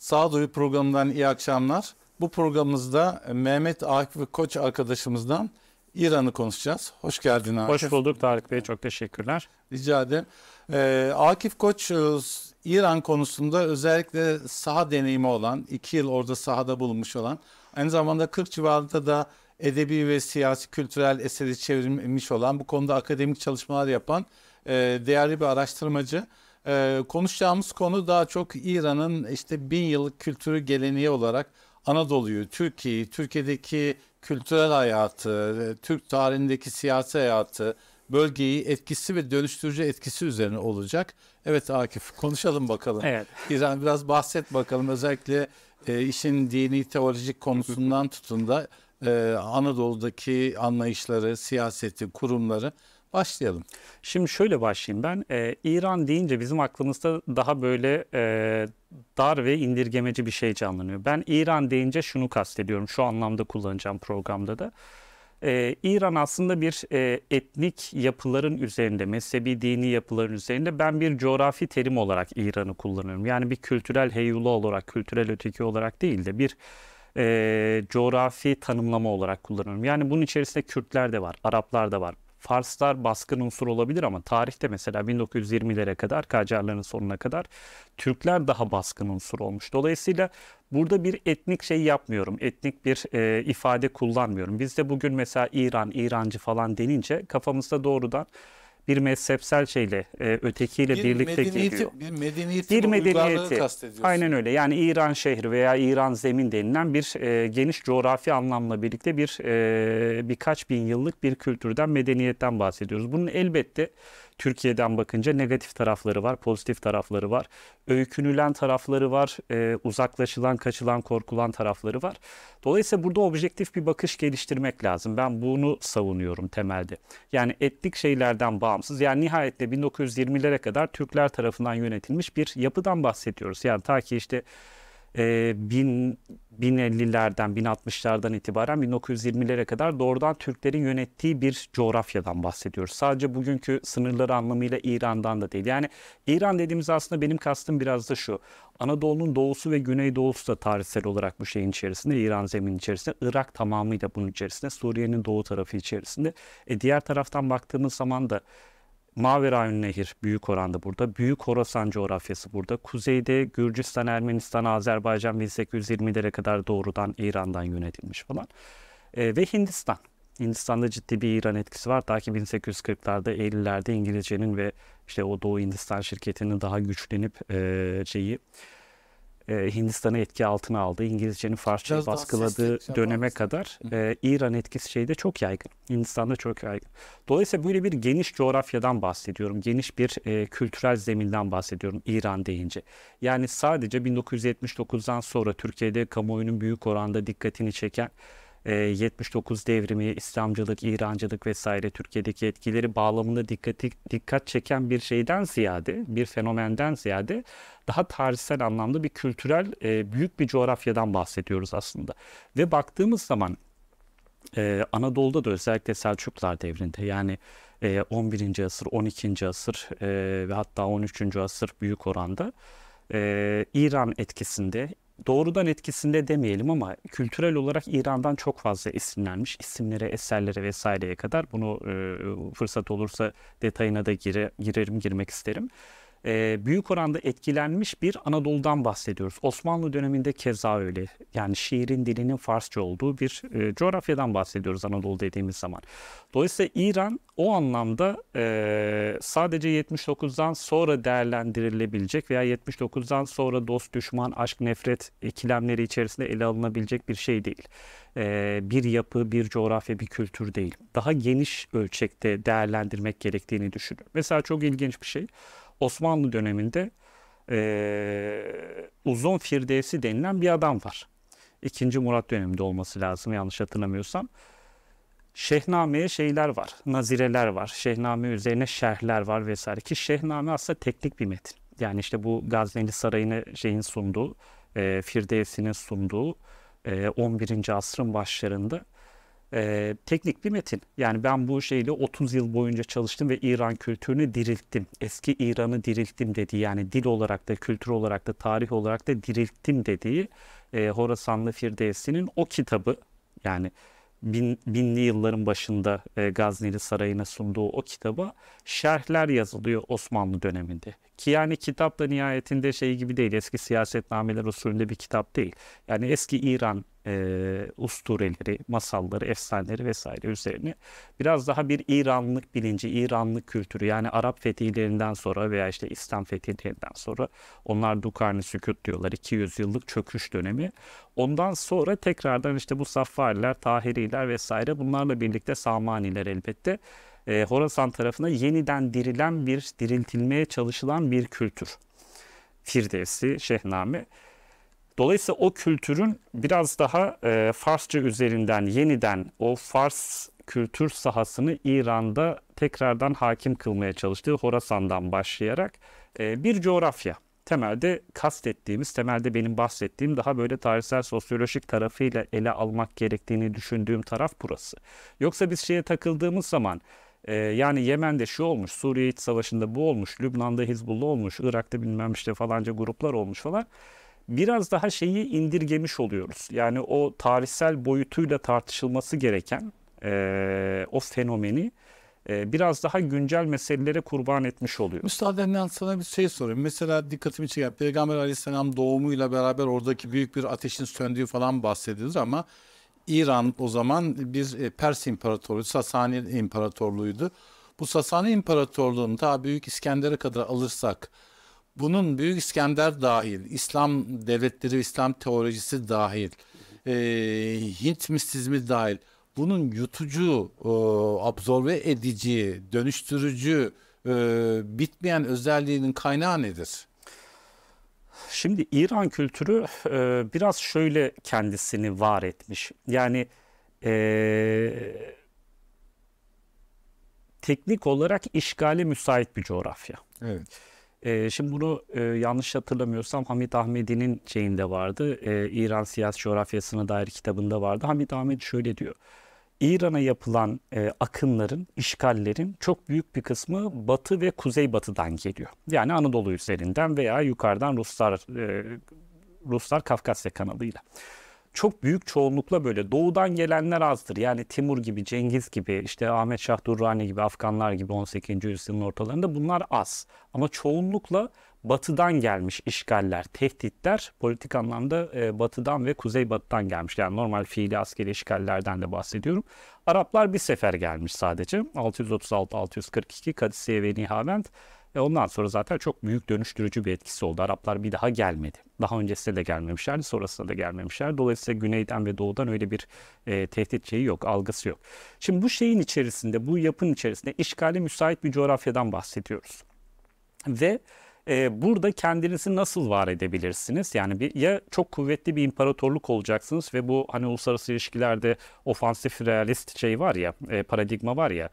Sağduyu programından iyi akşamlar. Bu programımızda Mehmet Akif Koç arkadaşımızdan İran'ı konuşacağız. Hoş geldin Akif. Hoş bulduk Tarık Bey. Çok teşekkürler. Rica ederim. Akif Koç İran konusunda özellikle saha deneyimi olan, 2 yıl orada sahada bulunmuş olan, aynı zamanda 40 civarında da edebi ve siyasi kültürel eseri çevrilmiş olan, bu konuda akademik çalışmalar yapan değerli bir araştırmacı. Konuşacağımız konu daha çok İran'ın işte 1000 yıllık kültürü geleneği olarak Anadolu'yu, Türkiye'yi, Türkiye'deki kültürel hayatı, Türk tarihindeki siyasi hayatı, bölgeyi etkisi ve dönüştürücü etkisi üzerine olacak. Evet Akif, konuşalım bakalım. Evet. İran biraz bahset bakalım, özellikle işin dini teolojik konusundan tutun da Anadolu'daki anlayışları, siyaseti, kurumları. Başlayalım. Şimdi şöyle başlayayım ben. İran deyince bizim aklımızda daha böyle dar ve indirgemeci bir şey canlanıyor. Ben İran deyince şunu kastediyorum. Şu anlamda kullanacağım programda da. İran aslında bir etnik yapıların üzerinde, mezhebi dini yapıların üzerinde ben bir coğrafi terim olarak İran'ı kullanıyorum. Yani bir kültürel heyula olarak, kültürel öteki olarak değil de bir coğrafi tanımlama olarak kullanıyorum. Yani bunun içerisinde Kürtler de var, Araplar da var. Farslar baskın unsur olabilir ama tarihte mesela 1920'lere kadar, Kacarların sonuna kadar Türkler daha baskın unsur olmuş. Dolayısıyla burada bir etnik şey yapmıyorum, etnik bir ifade kullanmıyorum. Biz de bugün mesela İran, İrancı falan denince kafamızda doğrudan bir mezhepsel şeyle, ötekiyle birlikte geliyor. Bir medeniyeti kastediyorsun. Aynen öyle. Yani İran şehri veya İran zemin denilen bir geniş coğrafi anlamla birlikte birkaç bin yıllık bir kültürden, medeniyetten bahsediyoruz. Bunun elbette Türkiye'den bakınca negatif tarafları var, pozitif tarafları var. Öykünülen tarafları var, uzaklaşılan, kaçılan, korkulan tarafları var. Dolayısıyla burada objektif bir bakış geliştirmek lazım. Ben bunu savunuyorum temelde. Yani etnik şeylerden bağımsız. Yani nihayette 1920'lere kadar Türkler tarafından yönetilmiş bir yapıdan bahsediyoruz. Yani ta ki işte 1050'lerden, 1060'lardan itibaren 1920'lere kadar doğrudan Türklerin yönettiği bir coğrafyadan bahsediyoruz. Sadece bugünkü sınırları anlamıyla İran'dan da değil. Yani İran dediğimiz aslında benim kastım biraz da şu. Anadolu'nun doğusu ve güneydoğusu da tarihsel olarak bu şeyin içerisinde, İran zeminin içerisinde, Irak tamamıyla bunun içerisinde, Suriye'nin doğu tarafı içerisinde. Diğer taraftan baktığımız zaman da Maveraün Nehir büyük oranda burada. Büyük Horasan coğrafyası burada. Kuzeyde Gürcistan, Ermenistan, Azerbaycan 1820'lere kadar doğrudan İran'dan yönetilmiş falan. Ve Hindistan. Hindistan'da ciddi bir İran etkisi var. Ta ki 1840'larda, 50'lerde İngilizcenin ve işte o Doğu Hindistan şirketinin daha güçlenip Hindistan'ı etki altına aldığı, İngilizcenin Farsçayı baskıladığı döneme kadar İran etkisi şeyde çok yaygın. Hindistan'da çok yaygın. Dolayısıyla böyle bir geniş coğrafyadan bahsediyorum. Geniş bir kültürel zeminden bahsediyorum İran deyince. Yani sadece 1979'dan sonra Türkiye'de kamuoyunun büyük oranda dikkatini çeken 79 devrimi, İslamcılık, İrancılık vesaire Türkiye'deki etkileri bağlamında dikkat çeken bir şeyden ziyade, bir fenomenden ziyade daha tarihsel anlamda bir kültürel büyük bir coğrafyadan bahsediyoruz aslında. Ve baktığımız zaman Anadolu'da da özellikle Selçuklar devrinde, yani 11. asır, 12. asır ve hatta 13. asır büyük oranda İran etkisinde, doğrudan etkisinde demeyelim ama kültürel olarak İran'dan çok fazla esinlenmiş, isimlere, eserlere vesaireye kadar. Bunu fırsat olursa detayına da girmek isterim. Büyük oranda etkilenmiş bir Anadolu'dan bahsediyoruz. Osmanlı döneminde keza öyle. Yani şiirin dilinin Farsça olduğu bir coğrafyadan bahsediyoruz Anadolu dediğimiz zaman. Dolayısıyla İran o anlamda sadece 79'dan sonra değerlendirilebilecek veya 79'dan sonra dost, düşman, aşk, nefret ikilemleri içerisinde ele alınabilecek bir şey değil. Bir yapı, bir coğrafya, bir kültür değil. Daha geniş ölçekte değerlendirmek gerektiğini düşünüyorum. Mesela çok ilginç bir şey. Osmanlı döneminde Uzun Firdevsi denilen bir adam var. 2. Murat döneminde olması lazım yanlış hatırlamıyorsam. Şehname'ye şeyler var, nazireler var. Şehname üzerine şerhler var vesaire ki Şehname aslında teknik bir metin. Yani işte bu Gazneli Sarayı'nın şeyin sunduğu, Firdevsi'nin sunduğu 11. asrın başlarında teknik bir metin. Yani ben bu şeyle 30 yıl boyunca çalıştım ve İran kültürünü dirilttim. Eski İran'ı dirilttim dediği, yani dil olarak da, kültür olarak da, tarih olarak da dirilttim dediği Horasanlı Firdevsi'nin o kitabı, yani binli yılların başında Gazneli Sarayı'na sunduğu o kitaba şerhler yazılıyor Osmanlı döneminde. Ki yani kitap da nihayetinde şey gibi değil, eski siyasetnameler usulünde bir kitap değil. Yani eski İran ustureleri, masalları, efsaneleri vesaire üzerine biraz daha bir İranlık bilinci, İranlık kültürü, yani Arap fetihlerinden sonra veya işte İslam fetihlerinden sonra, onlar Dukarni Sükut diyorlar, 200 yıllık çöküş dönemi. Ondan sonra tekrardan işte bu Saffariler, Tahiriler vesaire, bunlarla birlikte Samaniler elbette Horasan tarafına yeniden dirilen bir, diriltilmeye çalışılan bir kültür. Firdevsi, Şehname. Dolayısıyla o kültürün biraz daha Farsça üzerinden yeniden o Fars kültür sahasını İran'da tekrardan hakim kılmaya çalıştığı Horasan'dan başlayarak bir coğrafya. Temelde kastettiğimiz, temelde benim bahsettiğim, daha böyle tarihsel sosyolojik tarafıyla ele almak gerektiğini düşündüğüm taraf burası. Yoksa biz şeye takıldığımız zaman, yani Yemen'de şu olmuş, Suriye İç Savaşı'nda bu olmuş, Lübnan'da Hizbullah olmuş, Irak'ta bilmem işte falanca gruplar olmuş falan, biraz daha şeyi indirgemiş oluyoruz. Yani o tarihsel boyutuyla tartışılması gereken o fenomeni biraz daha güncel meselelere kurban etmiş oluyor. Müsaadenle sana bir şey sorayım. Mesela dikkatimi çeken Peygamber Aleyhisselam doğumuyla beraber oradaki büyük bir ateşin söndüğü falan bahsediyoruz ama İran o zaman bir Pers İmparatorluğu, Sasani İmparatorluğu'ydu. Bu Sasani İmparatorluğu'nun ta Büyük İskender'e kadar alırsak, bunun Büyük İskender dahil, İslam devletleri, İslam teolojisi dahil, Hint mistizmi dahil, bunun yutucu, absorbe edici, dönüştürücü, bitmeyen özelliğinin kaynağı nedir? Şimdi İran kültürü biraz şöyle kendisini var etmiş. Yani teknik olarak işgale müsait bir coğrafya. Evet. Şimdi bunu yanlış hatırlamıyorsam Hamid Ahmedi'nin şeyinde vardı, İran Siyasi Coğrafyasına dair kitabında vardı. Hamid Ahmedi şöyle diyor: İran'a yapılan akınların, işgallerin çok büyük bir kısmı Batı ve Kuzeybatı'dan geliyor. Yani Anadolu üzerinden veya yukarıdan Ruslar Kafkasya kanalıyla. Çok büyük çoğunlukla böyle doğudan gelenler azdır. Yani Timur gibi, Cengiz gibi, işte Ahmet Şah Durrani gibi, Afganlar gibi 18. yüzyılın ortalarında bunlar az. Ama çoğunlukla batıdan gelmiş işgaller, tehditler politik anlamda batıdan ve kuzeybatıdan gelmiş. Yani normal fiili askeri işgallerden de bahsediyorum. Araplar bir sefer gelmiş sadece. 636-642 Kadisiye ve Nihavend. Ondan sonra zaten çok büyük dönüştürücü bir etkisi oldu. Araplar bir daha gelmedi. Daha öncesine de gelmemişlerdi, sonrasına da gelmemişler. Dolayısıyla güneyden ve doğudan öyle bir tehdit şeyi yok, algısı yok. Şimdi bu şeyin içerisinde, bu yapının içerisinde işgale müsait bir coğrafyadan bahsediyoruz. Ve burada kendinizi nasıl var edebilirsiniz? Yani ya çok kuvvetli bir imparatorluk olacaksınız ve bu hani uluslararası ilişkilerde ofansif realist şey var ya, paradigma var ya,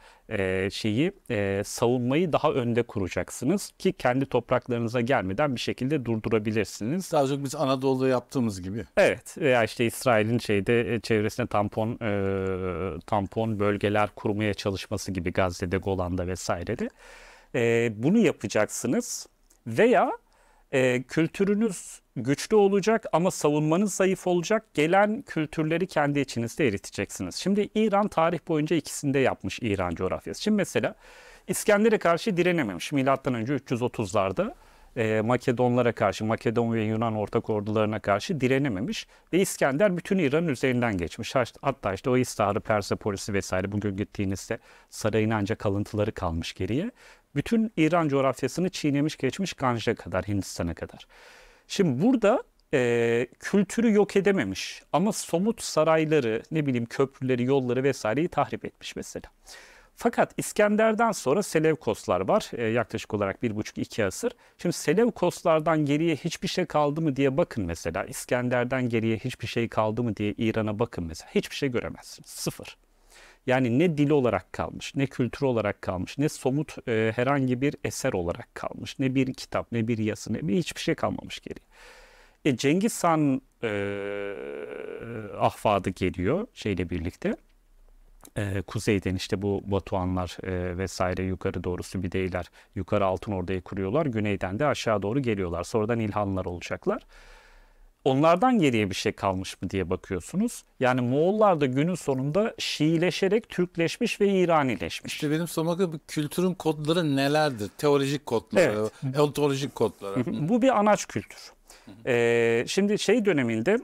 savunmayı daha önde kuracaksınız ki kendi topraklarınıza gelmeden bir şekilde durdurabilirsiniz. Daha çok biz Anadolu'da yaptığımız gibi. Evet, veya işte İsrail'in çevresine tampon bölgeler kurmaya çalışması gibi Gazze'de, Golan'da vesairede. Bunu yapacaksınız. Veya kültürünüz güçlü olacak ama savunmanız zayıf olacak. Gelen kültürleri kendi içinizde eriteceksiniz. Şimdi İran tarih boyunca ikisini de yapmış, İran coğrafyası. Şimdi mesela İskender'e karşı direnememiş. Milattan önce 330'larda Makedonlara karşı, Makedon ve Yunan ortak ordularına karşı direnememiş. Ve İskender bütün İran'ın üzerinden geçmiş. Hatta işte o İstahar'ı, Persepolis'i vesaire, bugün gittiğinizde sarayın ancak kalıntıları kalmış geriye. Bütün İran coğrafyasını çiğnemiş, geçmiş Ganj'a kadar, Hindistan'a kadar. Şimdi burada kültürü yok edememiş ama somut sarayları, ne bileyim köprüleri, yolları vesaireyi tahrip etmiş mesela. Fakat İskender'den sonra Seleukoslar var, yaklaşık olarak 1,5-2 asır. Şimdi Seleukoslardan geriye hiçbir şey kaldı mı diye bakın mesela. İskender'den geriye hiçbir şey kaldı mı diye İran'a bakın mesela. Hiçbir şey göremezsiniz, sıfır. Yani ne dil olarak kalmış, ne kültür olarak kalmış, ne somut herhangi bir eser olarak kalmış, ne bir kitap, ne bir yazı, ne bir hiçbir şey kalmamış geri. Cengiz Han ahfadı geliyor şeyle birlikte. kuzeyden işte bu Batuhanlar vesaire yukarı doğru Sübideyler, yukarı Altınordu'yu kuruyorlar. Güneyden de aşağı doğru geliyorlar. Sonradan İlhanlar olacaklar. Onlardan geriye bir şey kalmış mı diye bakıyorsunuz. Yani Moğollar da günün sonunda Şiileşerek Türkleşmiş ve İranileşmiş. İşte benim sormak bu kültürün kodları nelerdir? Teolojik kodları, evet. Ontolojik kodları. Bu bir anaç kültür. Şimdi şey döneminde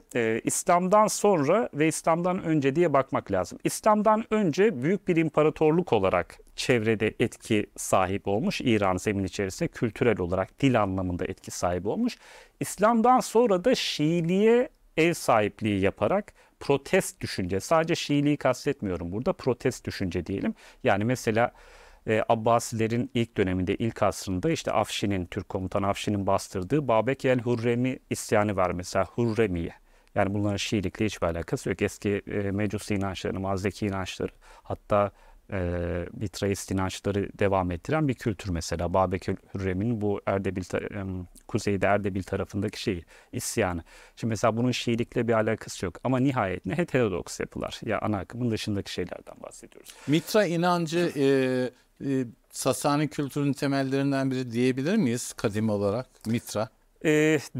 İslam'dan sonra ve İslam'dan önce diye bakmak lazım. İslam'dan önce büyük bir imparatorluk olarak çevrede etki sahibi olmuş. İran zemin içerisinde kültürel olarak dil anlamında etki sahibi olmuş. İslam'dan sonra da Şiiliğe ev sahipliği yaparak protest düşünce, sadece Şiiliği kastetmiyorum burada, protest düşünce diyelim. Yani mesela Abbasilerin ilk döneminde, ilk asrında işte Afşin'in, Türk komutanı Afşin'in bastırdığı Babek el Hurremi isyanı var mesela, Hurremiye. Yani bunların Şiilikle hiçbir alakası yok. Eski Mecusi inançlarını, Mazdeki inançları, hatta Mitraist inançları devam ettiren bir kültür mesela. Babek el Hurremi'nin bu Erdebil, kuzeyde Erdebil tarafındaki şeyi, isyanı. Şimdi mesela bunun Şiilikle bir alakası yok ama nihayetinde heterodoks yapılar. Ya ana akımın dışındaki şeylerden bahsediyoruz. Mitra inancı Sasani kültürünün temellerinden biri diyebilir miyiz kadim olarak? Mitra.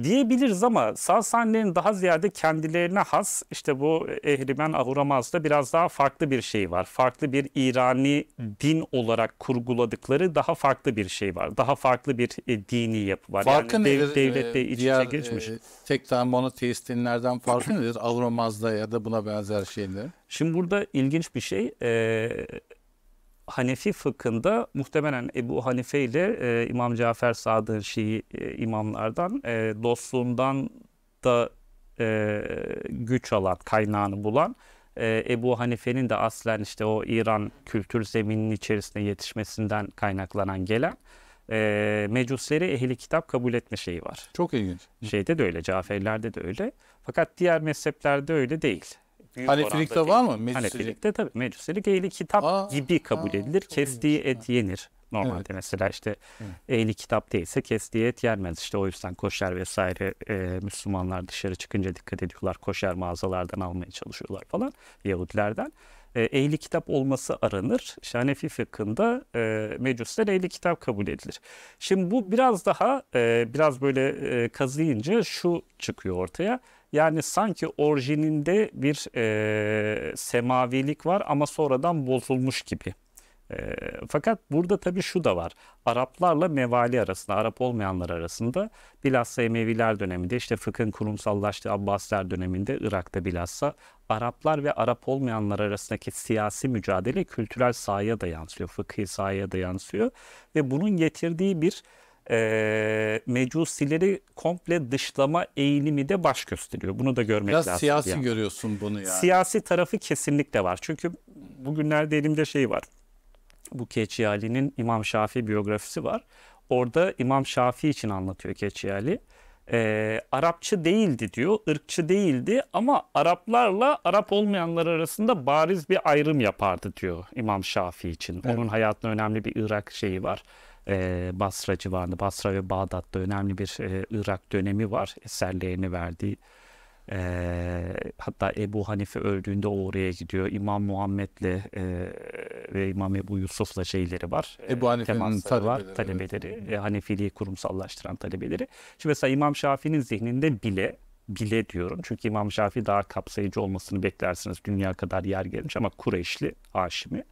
Diyebiliriz ama Sasanilerin daha ziyade kendilerine has işte bu Ehrimen Ahuramaz'da biraz daha farklı bir şey var. Farklı bir İrani din olarak kurguladıkları daha farklı bir şey var. Daha farklı bir dini yapı var. Farkı yani nedir? Devlette iç içe geçmiş. Tekrar monoteist dinlerden farkı nedir? Ahuramaz'da ya da buna benzer şeyler. Şimdi burada ilginç bir şey. Hanefi fıkhında muhtemelen Ebu Hanife ile İmam Cafer Sadık'ın Şii imamlardan dostluğundan da güç alan, kaynağını bulan Ebu Hanife'nin de aslen işte o İran kültür zemininin içerisinde yetişmesinden kaynaklanan gelen Mecusleri ehli kitap kabul etme şeyi var. Çok ilginç. Şeyde de öyle, Caferilerde de öyle. Fakat diğer mezheplerde öyle değil. Hanefilikte var mı? Hanefilikte tabii. Mecusilik ehli kitap gibi kabul edilir. Kestiği et yenir. Normalde evet. Mesela işte ehli kitap değilse kestiği et yenmez. İşte o yüzden koşer vesaire Müslümanlar dışarı çıkınca dikkat ediyorlar. Koşer mağazalardan almaya çalışıyorlar falan. Yahudilerden. Ehli kitap olması aranır. İşte Hanefi fıkhında Mecusler ehli kitap kabul edilir. Şimdi bu biraz daha biraz böyle kazıyınca şu çıkıyor ortaya. Yani sanki orijininde bir semavilik var ama sonradan bozulmuş gibi. Fakat burada tabii şu da var. Araplarla Mevali arasında, Arap olmayanlar arasında bilhassa Emeviler döneminde, işte fıkhın kurumsallaştığı Abbasiler döneminde Irak'ta bilhassa Araplar ve Arap olmayanlar arasındaki siyasi mücadele kültürel sahaya da yansıyor, fıkhi sahaya da yansıyor ve bunun getirdiği bir mecusileri komple dışlama eğilimi de baş gösteriyor. Bunu da görmek biraz lazım. Biraz siyasi yani. Görüyorsun bunu yani. Siyasi tarafı kesinlikle var. Çünkü bugünlerde elimde şey var. Bu Keçiali'nin İmam Şafii biyografisi var. Orada İmam Şafii için anlatıyor Keçiali. Arapçı değildi diyor, ırkçı değildi ama Araplarla Arap olmayanlar arasında bariz bir ayrım yapardı diyor İmam Şafii için. Evet. Onun hayatında önemli bir Irak şeyi var. Basra civarında, Basra ve Bağdat'ta önemli bir Irak dönemi var, eserlerini verdiği. Hatta Ebu Hanife öldüğünde oraya gidiyor. İmam Muhammed'le ve İmam Ebu Yusuf'la şeyleri var. Ebu Hanife'nin talebeleri, evet. Hanefiliği kurumsallaştıran talebeleri. Şimdi mesela İmam Şafii'nin zihninde bile diyorum. Çünkü İmam Şafii daha kapsayıcı olmasını beklersiniz. Dünya kadar yer gelmiş ama Kureyşli, Haşimi.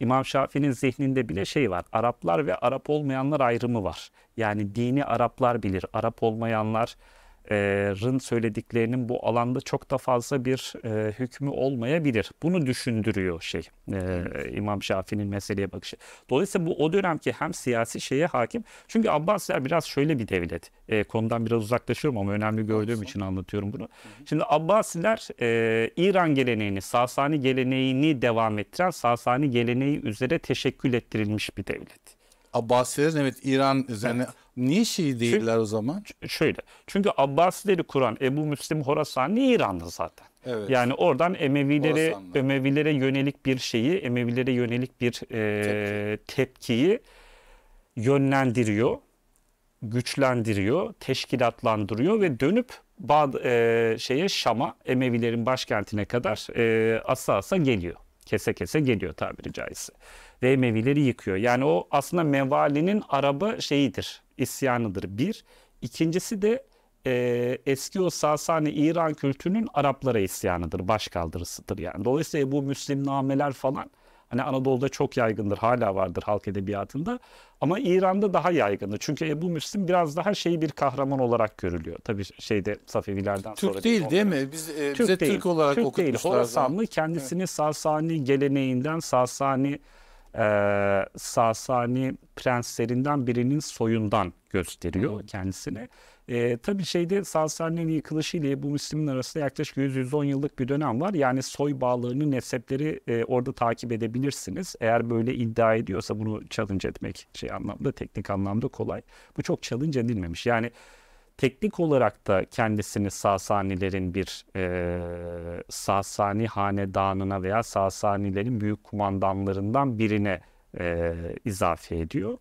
İmam Şafii'nin zihninde bile şey var. Araplar ve Arap olmayanlar ayrımı var. Yani dini Araplar bilir. Arap olmayanların söylediklerinin bu alanda çok da fazla bir hükmü olmayabilir. Bunu düşündürüyor İmam Şafii'nin meseleye bakışı. Dolayısıyla bu o dönemki hem siyasi şeye hakim. Çünkü Abbasiler biraz şöyle bir devlet. Konudan biraz uzaklaşıyorum ama önemli gördüğüm için anlatıyorum bunu. Şimdi Abbasiler İran geleneğini, Sasani geleneğini devam ettiren, Sasani geleneği üzere teşekkül ettirilmiş bir devlet. Abbasilerin evet İran üzerine... Evet. Niye Şii değiller o zaman? Şöyle, çünkü Abbasileri kuran Ebu Müslim Horasani İranlı zaten. Evet. Yani oradan Emevilere yönelik bir şeyi, Emevilere yönelik bir tepkiyi yönlendiriyor, güçlendiriyor, teşkilatlandırıyor ve dönüp Şam'a, Emevilerin başkentine kadar asa asa geliyor. kese kese geliyor tabiri caizse. Ve mevileri yıkıyor. Yani o aslında mevalinin Arab'a şeyidir, isyanıdır bir. İkincisi de eski o Sasani İran kültürünün Araplara isyanıdır, başkaldırısıdır yani. Dolayısıyla bu Müslimnameler falan hani Anadolu'da çok yaygındır, hala vardır halk edebiyatında ama İran'da daha yaygındır. Çünkü Ebu Müslim biraz daha şey bir kahraman olarak görülüyor. Tabii şeyde Safevilerden Türk sonra. Türk değil değil mi? Bize Türk olarak Türk okutmuşlar. Horasanlı kendisini evet. Sasani geleneğinden, Sasani prenslerinden birinin soyundan gösteriyor kendisini. Tabii şeyde Sasani'nin yıkılışıyla Ebu Müslim'in arasında yaklaşık 100-110 yıllık bir dönem var. Yani soy bağlarını, nesepleri orada takip edebilirsiniz. Eğer böyle iddia ediyorsa bunu challenge etmek şey anlamda, teknik anlamda kolay. Bu çok challenge edilmemiş. Yani teknik olarak da kendisini Sasanilerin bir Sasani hanedanına veya Sasanilerin büyük kumandanlarından birine izafe ediyor.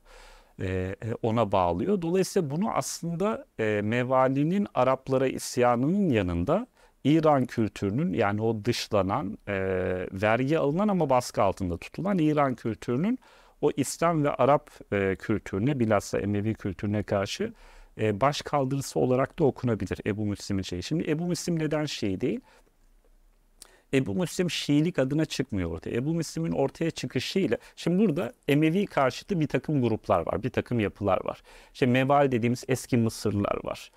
Ona bağlıyor. Dolayısıyla bunu aslında mevalinin Araplara isyanının yanında İran kültürünün yani o dışlanan, vergi alınan ama baskı altında tutulan İran kültürünün o İslam ve Arap kültürüne bilhassa Emevi kültürüne karşı başkaldırısı olarak da okunabilir Ebu Müslim'in şeyi. Şimdi Ebu Müslim neden şey değil? Ebu Müslim Şiilik adına çıkmıyor ortaya. Ebu Müslim'in ortaya çıkışıyla, şimdi burada Emevi karşıtı bir takım gruplar var, bir takım yapılar var. İşte Meval dediğimiz eski Mısırlılar var.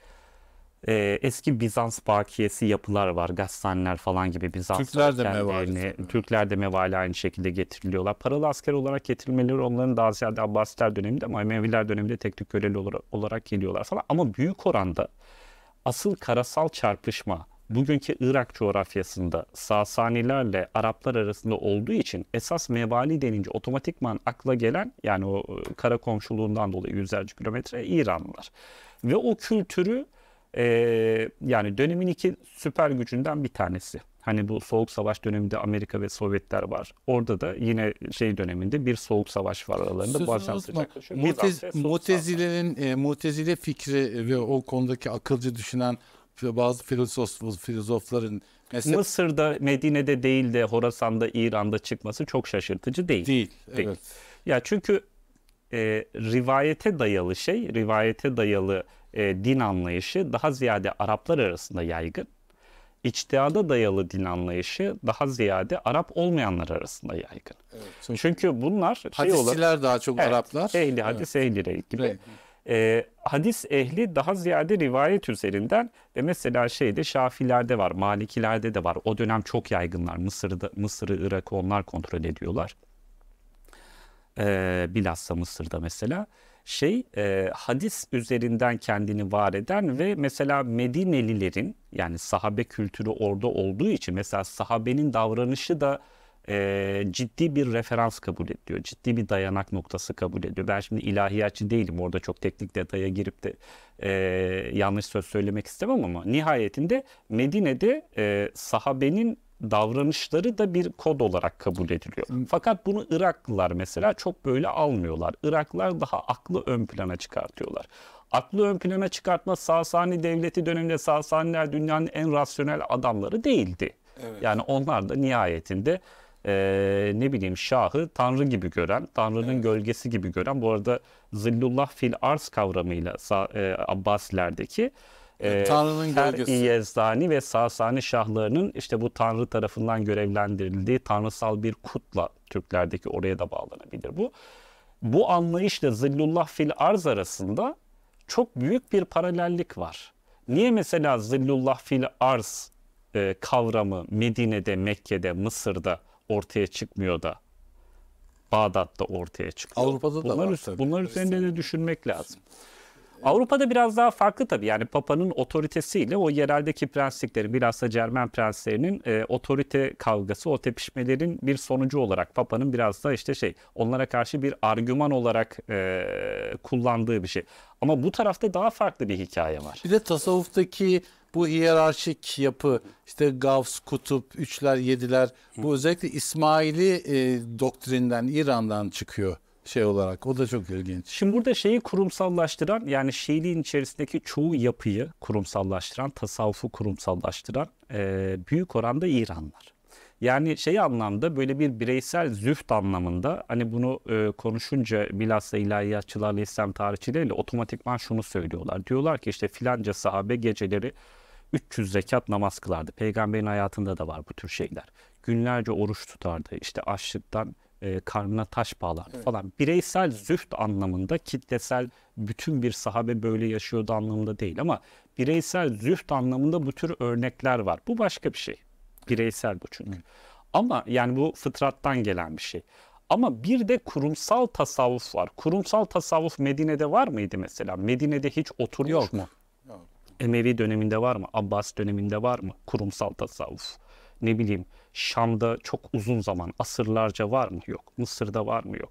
Eski Bizans bakiyesi yapılar var. Gassaniler falan gibi Bizans. Türkler de Mevali. Türkler de Mevali aynı şekilde getiriliyorlar. Paralı asker olarak getirilmeleri onların daha ziyade Abbasiler döneminde ama Emeviler döneminde teknik köleli olarak geliyorlar falan. Ama büyük oranda asıl karasal çarpışma bugünkü Irak coğrafyasında Sasanilerle Araplar arasında olduğu için esas Mevali denince otomatikman akla gelen yani o kara komşuluğundan dolayı yüzlerce kilometre İranlılar. Ve o kültürü yani dönemin iki süper gücünden bir tanesi. Hani bu soğuk savaş döneminde Amerika ve Sovyetler var. Orada da yine şey döneminde bir soğuk savaş var aralarında. Mu'tezile fikri ve o konudaki akılcı düşünen bazı filozofların mesela Mısır'da, Medine'de değil de Horasan'da, İran'da çıkması çok şaşırtıcı değil. Evet. Ya çünkü rivayete dayalı din anlayışı daha ziyade Araplar arasında yaygın. İçtihada dayalı din anlayışı daha ziyade Arap olmayanlar arasında yaygın. Evet, çünkü bunlar hadisçiler daha çok evet, Araplar. Ehli hadis, ehli reyh gibi. Evet. Hadis ehli daha ziyade rivayet üzerinden ve mesela şeyde Şafilerde var, Malikilerde de var. O dönem çok yaygınlar. Mısır'ı, Irak'ı onlar kontrol ediyorlar. Bilhassa Mısır'da mesela. Hadis üzerinden kendini var eden ve mesela Medinelilerin yani sahabe kültürü orada olduğu için mesela sahabenin davranışı da ciddi bir referans kabul ediyor. Ciddi bir dayanak noktası kabul ediyor. Ben şimdi ilahiyatçı değilim. Orada çok teknik detaya girip de yanlış söz söylemek istemem ama nihayetinde Medine'de sahabenin davranışları da bir kod olarak kabul ediliyor. Fakat bunu Iraklılar mesela çok böyle almıyorlar. Iraklılar daha aklı ön plana çıkartıyorlar. Aklı ön plana çıkartma Sasani Devleti döneminde Sasaniler dünyanın en rasyonel adamları değildi. Evet. Yani onlar da nihayetinde ne bileyim şahı tanrı gibi gören, tanrının gölgesi gibi gören, bu arada zillullah fil arz kavramıyla Abbasilerdeki Tanrı'nın gölgesi. Yezdani ve Sasani şahlarının işte bu Tanrı tarafından görevlendirildiği tanrısal bir kutla Türklerdeki oraya da bağlanabilir bu. Bu anlayışla zillullah fil arz arasında çok büyük bir paralellik var. Niye mesela zillullah fil arz kavramı Medine'de, Mekke'de, Mısır'da ortaya çıkmıyor da Bağdat'ta ortaya çıkıyor? Avrupa'da bunlar üzerinde de düşünmek lazım. Avrupa'da biraz daha farklı tabii. Yani Papa'nın otoritesiyle o yereldeki prenslikleri, bilhassa Cermen prenslerinin otorite kavgası, o tepişmelerin bir sonucu olarak Papa'nın biraz da işte onlara karşı bir argüman olarak kullandığı bir şey. Ama bu tarafta daha farklı bir hikaye var. Bir de tasavvuftaki bu hiyerarşik yapı, işte Gavs, Kutup, Üçler, Yediler, bu özellikle İsmaili doktrinden, İran'dan çıkıyor. Olarak o da çok ilginç. Şimdi burada şeyi kurumsallaştıran yani Şiiliğin içerisindeki çoğu yapıyı kurumsallaştıran, tasavvufu kurumsallaştıran büyük oranda İranlar. Yani şey anlamda, böyle bir bireysel züft anlamında hani bunu konuşunca bilhassa ilahiyatçılarla, İslam tarihçileriyle otomatikman şunu söylüyorlar. Diyorlar ki işte filanca sahabe geceleri 300 rekat namaz kılardı. Peygamberin hayatında da var bu tür şeyler. Günlerce oruç tutardı. İşte açlıktan karnına taş bağlardı falan. Bireysel züht anlamında, kitlesel bütün bir sahabe böyle yaşıyordu anlamında değil ama bireysel züht anlamında bu tür örnekler var. Bu başka bir şey. Bireysel bu çünkü. Ama yani bu fıtrattan gelen bir şey. Ama bir de kurumsal tasavvuf var. Kurumsal tasavvuf Medine'de var mıydı mesela? Medine'de hiç oturuyor mu? Yok. Emevi döneminde var mı? Abbas döneminde var mı? Kurumsal tasavvuf. Ne bileyim, Şam'da çok uzun zaman, asırlarca var mı? Yok. Mısır'da var mı? Yok.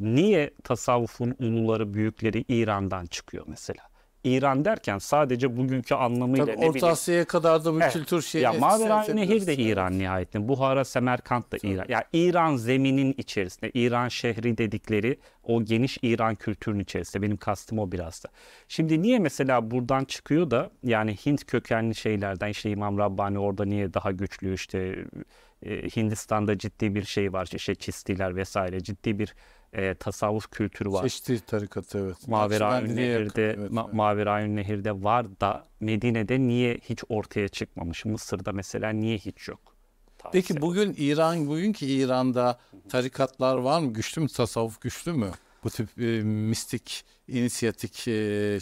Niye tasavvufun uluları, büyükleri İran'dan çıkıyor mesela? İran derken sadece bugünkü anlamıyla tabii, ne bileyim. Orta Asya'ya kadar da bu kültür şeyi. Ya Mavera-i Nehir de İran nihayetinde. Buhara, Semerkant da İran. Ya İran zeminin içerisinde, İran şehri dedikleri o geniş İran kültürünün içerisinde. Benim kastım o biraz da. Şimdi niye mesela buradan çıkıyor da yani Hint kökenli şeylerden, işte İmam Rabbani orada niye daha güçlü, işte Hindistan'da ciddi bir şey var, işte Çistiler vesaire, ciddi bir tasavvuf kültürü var. Çeşitli tarikatı, evet. Mavera-i Nehir'de var da Medine'de niye hiç ortaya çıkmamış? Mısır'da mesela niye hiç yok? Tavsiye. Peki bugün bugünkü İran'da tarikatlar var mı? Güçlü mü? Tasavvuf güçlü mü? Bu tip mistik, inisiyatik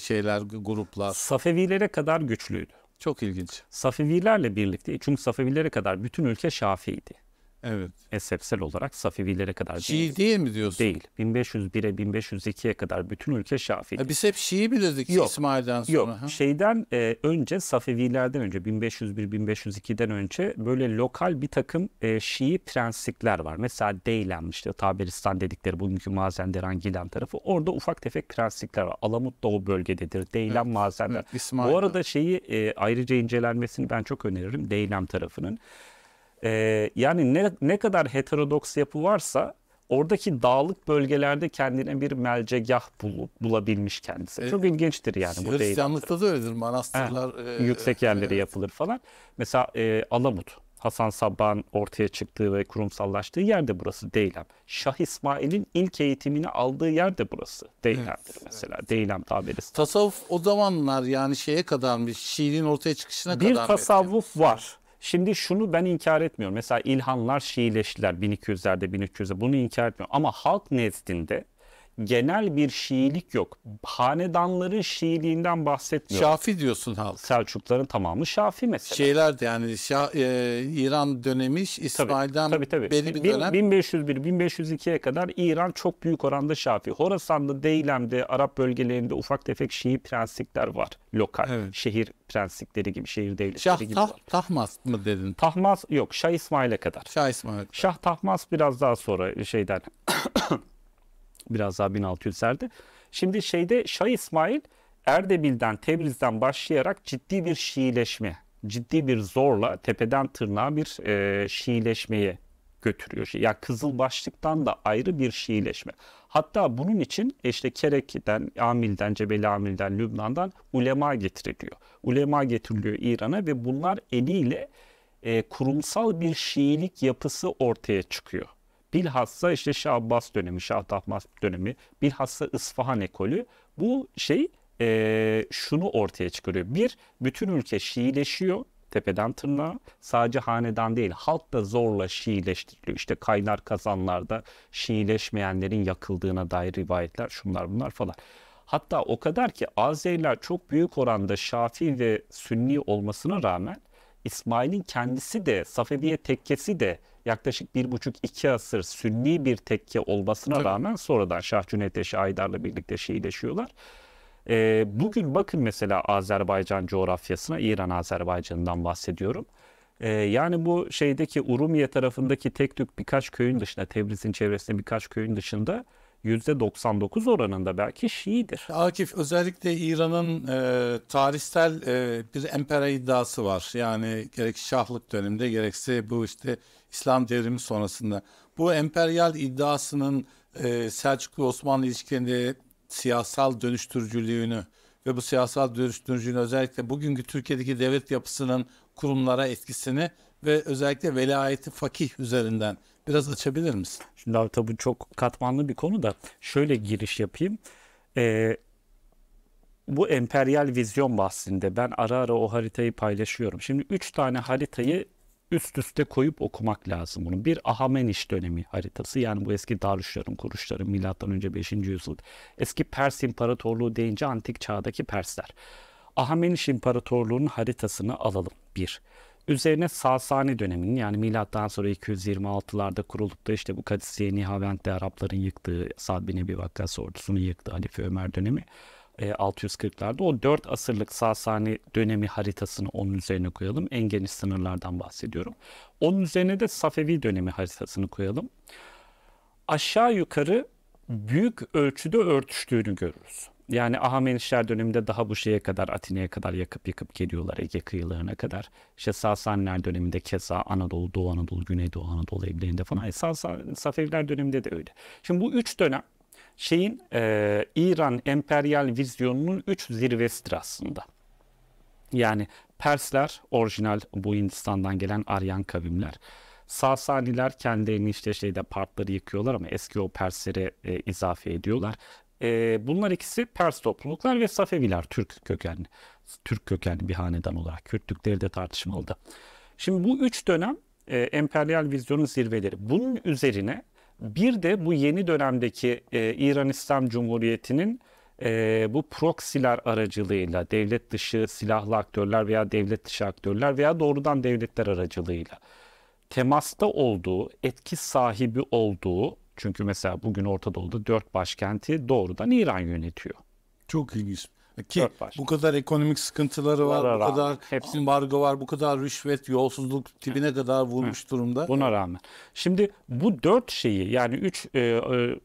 şeyler, gruplar. Safevilere kadar güçlüydü. Çok ilginç. Safevilerle birlikte, çünkü Safevilere kadar bütün ülke Şafii'ydi. Evet. Mezhepsel olarak Safevilere kadar Şii değil mi diyorsun? Değil. 1501'e 1502'ye kadar bütün ülke Şafii'ydi. Biz hep Şii bilirdik İsmail'den sonra. Yok. Şeyden önce, Safevilerden önce, 1501-1502'den önce böyle lokal bir takım Şii prenslikler var. Mesela Deylem'mişti. Taberistan dedikleri bugünkü Mazenderan, Gilan tarafı. Orada ufak tefek prenslikler var. Alamut da o bölgededir. Deylem, evet, Mazenderan. Evet, bu arada şeyi ayrıca incelenmesini ben çok öneririm. Deylem tarafının. Yani ne kadar heterodoks yapı varsa oradaki dağlık bölgelerde kendine bir melcegah bulabilmiş kendisi. Çok ilginçtir yani. Hristiyanlıkta da öyledir. Manastırlar yüksek yerlere yapılır falan. Mesela Alamut, Hasan Sabbah'ın ortaya çıktığı ve kurumsallaştığı yer de burası, Deylem. Şah İsmail'in ilk eğitimini aldığı yer de burası. Deylem'dir mesela. Evet. Deylem tabirisi. Tasavvuf o zamanlar yani şeye kadarmış, Şii'nin ortaya çıkışına kadar. Bir tasavvuf var. Şimdi şunu ben inkar etmiyorum. Mesela İlhanlar Şiileştiler 1200'lerde, 1300'de. Bunu inkar etmiyorum. Ama halk nezdinde genel bir Şiilik yok. Hanedanların Şiiliğinden bahsetmiyorum. Şafi diyorsun halk. Selçukların tamamı Şafi mesela. Şeyler de yani İran dönemi İsmail'den beri bir dönem. 1501-1502'ye kadar İran çok büyük oranda Şafi. Horasan'da, Deylem'de, Arap bölgelerinde ufak tefek Şii prenslikler var. Lokal, evet. Şehir prenslikleri gibi, şehir devletleri gibi. Tahmas mı dedin? Tahmas yok, Şah İsmail'e kadar. Şah Tahmas biraz daha sonra şeyden... biraz daha 1600'lerde. Şimdi şeyde Şah İsmail Erdebil'den, Tebriz'den başlayarak ciddi bir Şiileşme, ciddi bir zorla tepeden tırnağa bir Şiileşmeye götürüyor. Ya yani Kızılbaşlık'tan da ayrı bir Şiileşme. Hatta bunun için işte Kerek'ten, Amil'den, Cebeli Amil'den, Lübnan'dan ulema getiriliyor. Ulema getiriliyor İran'a ve bunlar eliyle kurumsal bir Şiilik yapısı ortaya çıkıyor. Bilhassa işte Şah Abbas dönemi, Şah Tahmas dönemi, bilhassa İsfahan ekolü bu şey şunu ortaya çıkarıyor. Bir, bütün ülke Şiileşiyor tepeden tırnağa, sadece hanedan değil, halk da zorla Şiileştiriliyor. İşte kaynar kazanlarda Şiileşmeyenlerin yakıldığına dair rivayetler, şunlar bunlar falan. Hatta o kadar ki Azeriler çok büyük oranda Şafii ve Sünni olmasına rağmen İsmail'in kendisi de, Safeviye tekkesi de yaklaşık 1,5-2 asır Sünni bir tekke olmasına rağmen sonradan Şah Cüneyt Eşe Aydar'la birlikte Şiileşiyorlar. Bugün bakın mesela Azerbaycan coğrafyasına, İran Azerbaycan'dan bahsediyorum. Yani bu şeydeki Urumiye tarafındaki tek tük birkaç köyün dışında, Tebriz'in çevresinde birkaç köyün dışında %99 oranında belki Şii'dir. Akif, özellikle İran'ın tarihsel bir emperya iddiası var. Yani gerek Şahlık döneminde, gerekse bu işte İslam devrimi sonrasında. Bu emperyal iddiasının Selçuklu-Osmanlı ilişkilerinde siyasal dönüştürücülüğünü ve bu siyasal dönüştürücülüğünü özellikle bugünkü Türkiye'deki devlet yapısının kurumlara etkisini ve özellikle velayeti fakih üzerinden biraz açabilir misin? Şimdi abi tabii çok katmanlı bir konu da şöyle giriş yapayım. Bu emperyal vizyon bahsinde ben ara ara o haritayı paylaşıyorum. Şimdi 3 tane haritayı üst üste koyup okumak lazım bunun. Bir Ahameniş dönemi haritası, yani bu eski Darüşşar'ın kuruşları milattan önce 5. yüzyıl. Eski Pers İmparatorluğu deyince antik çağdaki Persler. Ahameniş İmparatorluğu'nun haritasını alalım bir. Üzerine Sasani döneminin, yani milattan sonra 226'larda kurulup da işte bu Kadisiye, Nihavend'de Arapların yıktığı, Sa'd bin Ebi Vakkas ordusunu yıktı Halife Ömer dönemi 640'larda. O 4 asırlık Sasani dönemi haritasını onun üzerine koyalım. En geniş sınırlardan bahsediyorum. Onun üzerine de Safevi dönemi haritasını koyalım. Aşağı yukarı büyük ölçüde örtüştüğünü görürüz. Yani Ahamenişler döneminde daha bu şeye kadar, Atina'ya kadar yakıp geliyorlar, Ege kıyılarına kadar. İşte Sasaniler döneminde keza Anadolu, Doğu Anadolu, Güneydoğu Anadolu evlerinde falan. Safeviler döneminde de öyle. Şimdi bu 3 dönem şeyin İran emperyal vizyonunun 3 zirvesidir aslında. Yani Persler, orijinal bu Hindistan'dan gelen Aryan kavimler. Sasaniler kendilerini işte partları yıkıyorlar ama eski o Perslere izafe ediyorlar. Bunlar ikisi Pers topluluklar ve Safeviler Türk kökenli bir hanedan olarak. Kürtlükleri de tartışmalıdı. Şimdi bu 3 dönem emperyal vizyonun zirveleri. Bunun üzerine bir de bu yeni dönemdeki İran İslam Cumhuriyeti'nin bu proksiler aracılığıyla devlet dışı silahlı aktörler veya devlet dışı aktörler veya doğrudan devletler aracılığıyla temasta olduğu, etki sahibi olduğu, çünkü mesela bugün Orta Doğu'da 4 başkenti doğrudan İran yönetiyor. Çok ilginç. Ki bu kadar ekonomik sıkıntıları var, bu kadar ambargo var, bu kadar rüşvet, yolsuzluk tipine kadar vurmuş durumda. Buna rağmen. Şimdi bu 4 şeyi, yani 3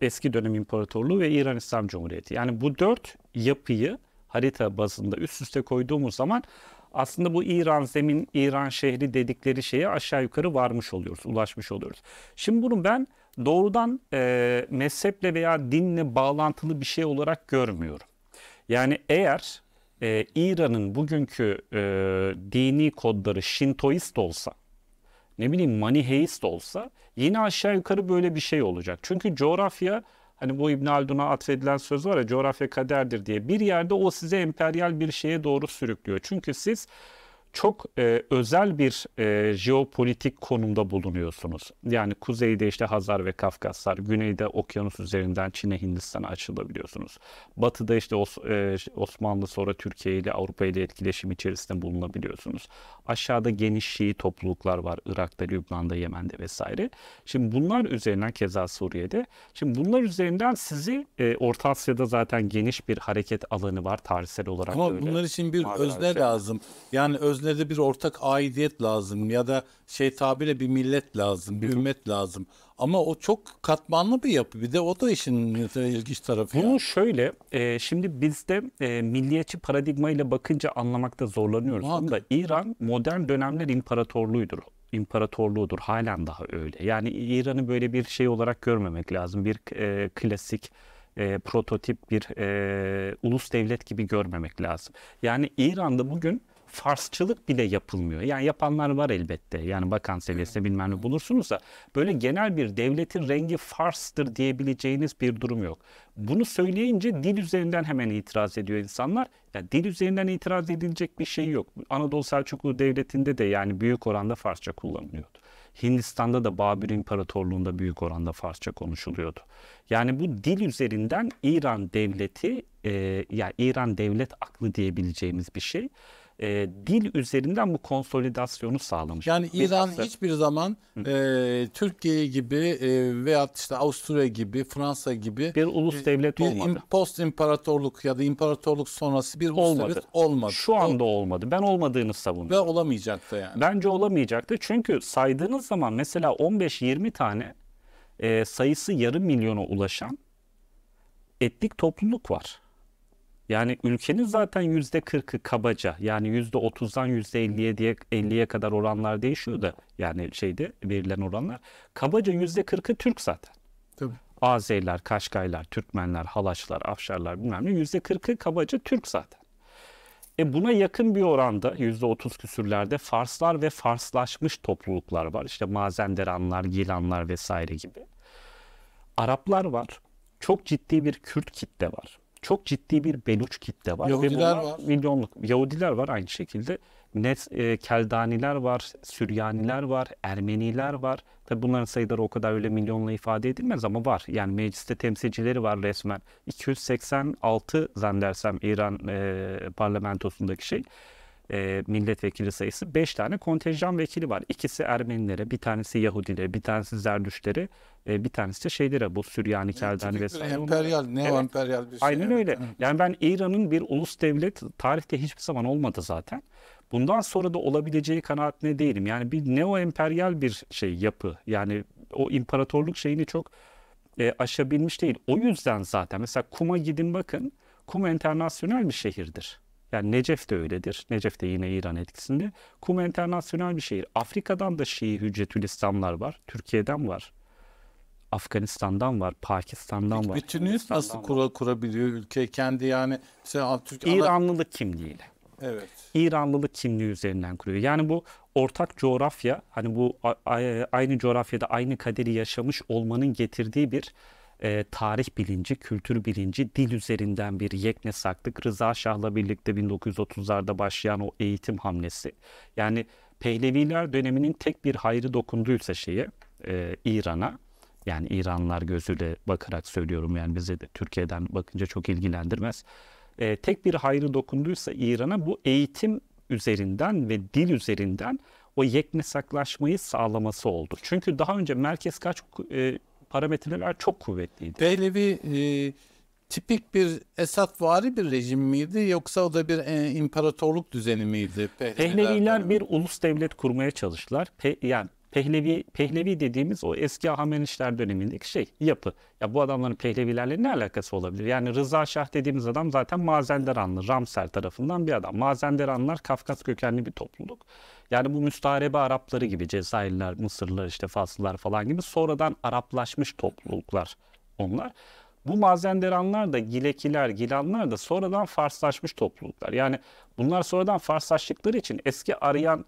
eski dönem imparatorluğu ve İran İslam Cumhuriyeti. Yani bu 4 yapıyı harita bazında üst üste koyduğumuz zaman aslında bu İran zemin, İran şehri dedikleri şeye aşağı yukarı varmış oluyoruz, ulaşmış oluyoruz. Şimdi bunu ben doğrudan mezheple veya dinle bağlantılı bir şey olarak görmüyorum. Yani eğer İran'ın bugünkü dini kodları Şintoist olsa, ne bileyim Maniheist olsa yine aşağı yukarı böyle bir şey olacak. Çünkü coğrafya, hani bu İbn Haldun'a atfedilen söz var ya, coğrafya kaderdir diye, bir yerde o size emperyal bir şeye doğru sürüklüyor. Çünkü siz çok özel bir jeopolitik konumda bulunuyorsunuz. Yani kuzeyde işte Hazar ve Kafkaslar, güneyde okyanus üzerinden Çin'e, Hindistan'a açılabiliyorsunuz. Batıda işte Osmanlı, sonra Türkiye ile Avrupa ile etkileşim içerisinde bulunabiliyorsunuz. Aşağıda geniş Şii topluluklar var, Irak'ta, Lübnan'da, Yemen'de vesaire. Şimdi bunlar üzerinden, keza Suriye'de. Şimdi bunlar üzerinden sizi Orta Asya'da zaten geniş bir hareket alanı var tarihsel olarak. Ama bunlar için bir özne lazım. Yani özlerde bir ortak aidiyet lazım ya da tabirle bir millet lazım, bir ümmet lazım. Ama o çok katmanlı bir yapı. Bir de o da işin ilginç tarafı. Bunu şöyle, şimdi biz de milliyetçi paradigma ile bakınca anlamakta zorlanıyoruz. Ama İran modern dönemler imparatorluğudur. Halen daha öyle. Yani İran'ı böyle bir şey olarak görmemek lazım. Bir klasik prototip, bir ulus devlet gibi görmemek lazım. Yani İran'da bugün Farsçılık bile yapılmıyor. Yani yapanlar var elbette. Yani bakan seviyesinde bilmem ne bulursunuz da böyle genel bir devletin rengi Fars'tır diyebileceğiniz bir durum yok. Bunu söyleyince dil üzerinden hemen itiraz ediyor insanlar. Yani dil üzerinden itiraz edilecek bir şey yok. Anadolu Selçuklu Devleti'nde de yani büyük oranda Farsça kullanılıyordu. Hindistan'da da Babür İmparatorluğu'nda büyük oranda Farsça konuşuluyordu. Yani bu dil üzerinden İran devleti, yani İran devlet aklı diyebileceğimiz bir şey, dil üzerinden bu konsolidasyonu sağlamış. Yani İran hiçbir zaman Türkiye gibi veyahut işte Avusturya gibi, Fransa gibi bir ulus devlet olmadı. Post imparatorluk ya da imparatorluk sonrası bir ulus devlet olmadı. Şu anda olmadı. Ben olmadığını savunuyorum. Ve olamayacaktı yani. Bence olamayacaktı. Çünkü saydığınız zaman mesela 15-20 tane sayısı yarım milyona ulaşan etnik topluluk var. Yani ülkenin zaten %40'ı kabaca, yani %30'dan %50'ye kadar oranlar değişiyor da, yani verilen oranlar kabaca %40'ı Türk zaten. Tabii. Azeriler, Kaşkaylar, Türkmenler, Halaçlar, Afşarlar bilmem ne %40'ı kabaca Türk zaten. Buna yakın bir oranda %30 küsürlerde Farslar ve Farslaşmış topluluklar var. İşte Mazenderanlar, Gilanlar vesaire gibi. Araplar var. Çok ciddi bir Kürt kitle var. Çok ciddi bir Beluç kitle var. Yahudiler ve var. Milyonluk. Yahudiler var aynı şekilde. Keldaniler var, Süryaniler var, Ermeniler var. Tabi bunların sayıları o kadar öyle milyonla ifade edilmez ama var. Yani mecliste temsilcileri var resmen. 286 zannedersem İran parlamentosundaki milletvekili sayısı. 5 tane kontenjan vekili var. İkisi Ermenilere, bir tanesi Yahudilere, bir tanesi Zerdüştlere, bir tanesi de şeylere, bu Süryani, Keldani vesaire. Emperyal, neo-emperyal bir şey. Aynen öyle. Yani ben İran'ın bir ulus devlet tarihte hiçbir zaman olmadı zaten. Bundan sonra da olabileceği kanaatine değilim. Yani bir neo-emperyal bir şey, yapı. Yani o imparatorluk şeyini çok aşabilmiş değil. O yüzden zaten mesela Kum'a gidin bakın. Kum internasyonel bir şehirdir. Yani Necef de öyledir. Necef de yine İran etkisinde. Kum internasyonel bir şehir. Afrika'dan da Şii Hüccetülislamlar var. Türkiye'den var. Afganistan'dan var, Pakistan'dan var. Bütünlüğü nasıl kurabiliyor ülke kendi, yani mesela İranlılık kimliğiyle. Evet. İranlılık kimliği üzerinden kuruyor. Yani bu ortak coğrafya, hani bu aynı coğrafyada aynı kaderi yaşamış olmanın getirdiği bir tarih bilinci, kültür bilinci, dil üzerinden bir yeknesaklık. Rıza Şah'la birlikte 1930'larda başlayan o eğitim hamlesi. Yani Pehleviler döneminin tek bir hayrı dokunduysa şeye, İran'a, yani İranlılar gözüyle bakarak söylüyorum, yani bize de Türkiye'den bakınca çok ilgilendirmez. Tek bir hayrı dokunduysa İran'a bu eğitim üzerinden ve dil üzerinden o yeknesaklaşmayı sağlaması oldu. Çünkü daha önce merkez kaç parametreler çok kuvvetliydi. Pehlevi tipik bir Esadvari bir rejim miydi, yoksa o da bir imparatorluk düzeni miydi? Pehleviler bir ulus devlet kurmaya çalıştılar. Pehlevi dediğimiz o eski Ahamenişler dönemindeki şey, yapı. Ya bu adamların Pehlevilerle ne alakası olabilir? Yani Rıza Şah dediğimiz adam zaten Mazenderanlı, Ramser tarafından bir adam. Mazenderanlar Kafkas kökenli bir topluluk. Yani bu müstaharebe Arapları gibi, Cezayirliler, Mısırlılar, işte Faslılar falan gibi sonradan Araplaşmış topluluklar onlar. Bu Mazenderanlar da, Gilekiler, Gilanlar da sonradan Farslaşmış topluluklar. Yani bunlar sonradan Farslaştıkları için eski arayan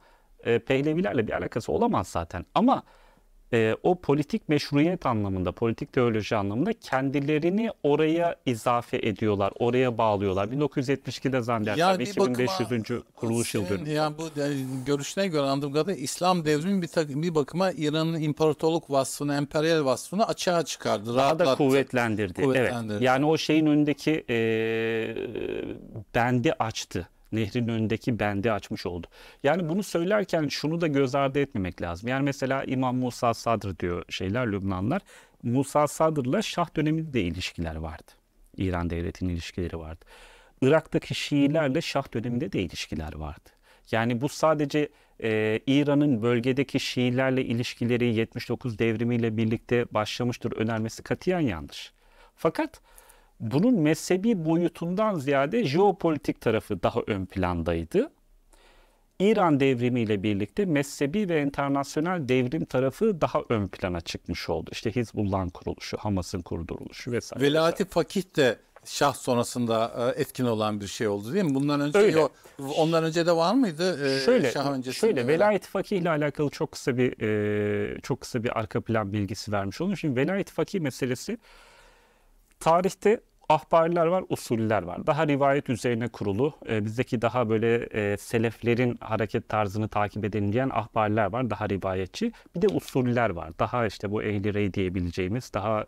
Pehlevilerle bir alakası olamaz zaten, ama o politik meşruiyet anlamında, politik teoloji anlamında kendilerini oraya izafe ediyorlar, oraya bağlıyorlar. 1972'de zannedersem 2500. kuruluş yıl dönümü. Yani bu görüşüne göre Andruga'da İslam devrimi bir bakıma İran'ın imparatorluk vasfını, emperyal vasfını açığa çıkardı. Daha da kuvvetlendirdi. Evet. Yani o şeyin önündeki bendi açtı. Nehrin önündeki bendi açmış oldu. Yani bunu söylerken şunu da göz ardı etmemek lazım. Yani mesela İmam Musa Sadr diyor Lübnanlar. Musa Sadr'la Şah döneminde de ilişkiler vardı. İran devletinin ilişkileri vardı. Irak'taki Şiilerle Şah döneminde de ilişkiler vardı. Yani bu sadece İran'ın bölgedeki Şiilerle ilişkileri 79 devrimiyle birlikte başlamıştır önermesi katiyen yanlış. Fakat bunun mezhebi boyutundan ziyade jeopolitik tarafı daha ön plandaydı. İran devrimiyle birlikte mezhebi ve internasyonel devrim tarafı daha ön plana çıkmış oldu. İşte Hizbullah'ın kuruluşu, Hamas'ın kurduruluşu vesaire. Velayet-i Fakih de Şah sonrasında etkin olan bir şey oldu değil mi? Bundan önce yok, ondan önce de var mıydı? Şah öncesinde. Şöyle, Velayet-i Fakih ile alakalı çok kısa bir arka plan bilgisi vermiş oldum. Şimdi Velayet-i Fakih meselesi, tarihte ahbariler var, usuller var. Daha rivayet üzerine kurulu, bizdeki daha böyle seleflerin hareket tarzını takip edilmeyen ahbariler var, daha rivayetçi. Bir de usuller var. Daha işte bu ehli rey diyebileceğimiz, daha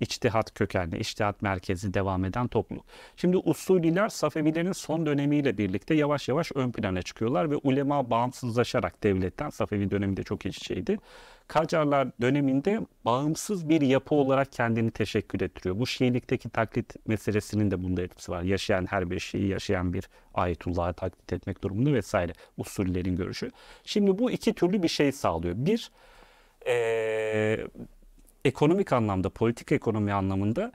içtihat kökenli, içtihat merkezi devam eden topluluk. Şimdi usuliler Safevilerin son dönemiyle birlikte yavaş yavaş ön plana çıkıyorlar ve ulema bağımsızlaşarak devletten, Safevi döneminde çok iç içeydi. Kacarlar döneminde bağımsız bir yapı olarak kendini teşekkür ettiriyor. Bu Şiilikteki taklit meselesinin de bunda etkisi var. Yaşayan her bir şeyi yaşayan bir ayetullah'a taklit etmek durumunda vesaire. Usullerin görüşü. Şimdi bu iki türlü bir şey sağlıyor. Bir, ekonomik anlamda, politik ekonomi anlamında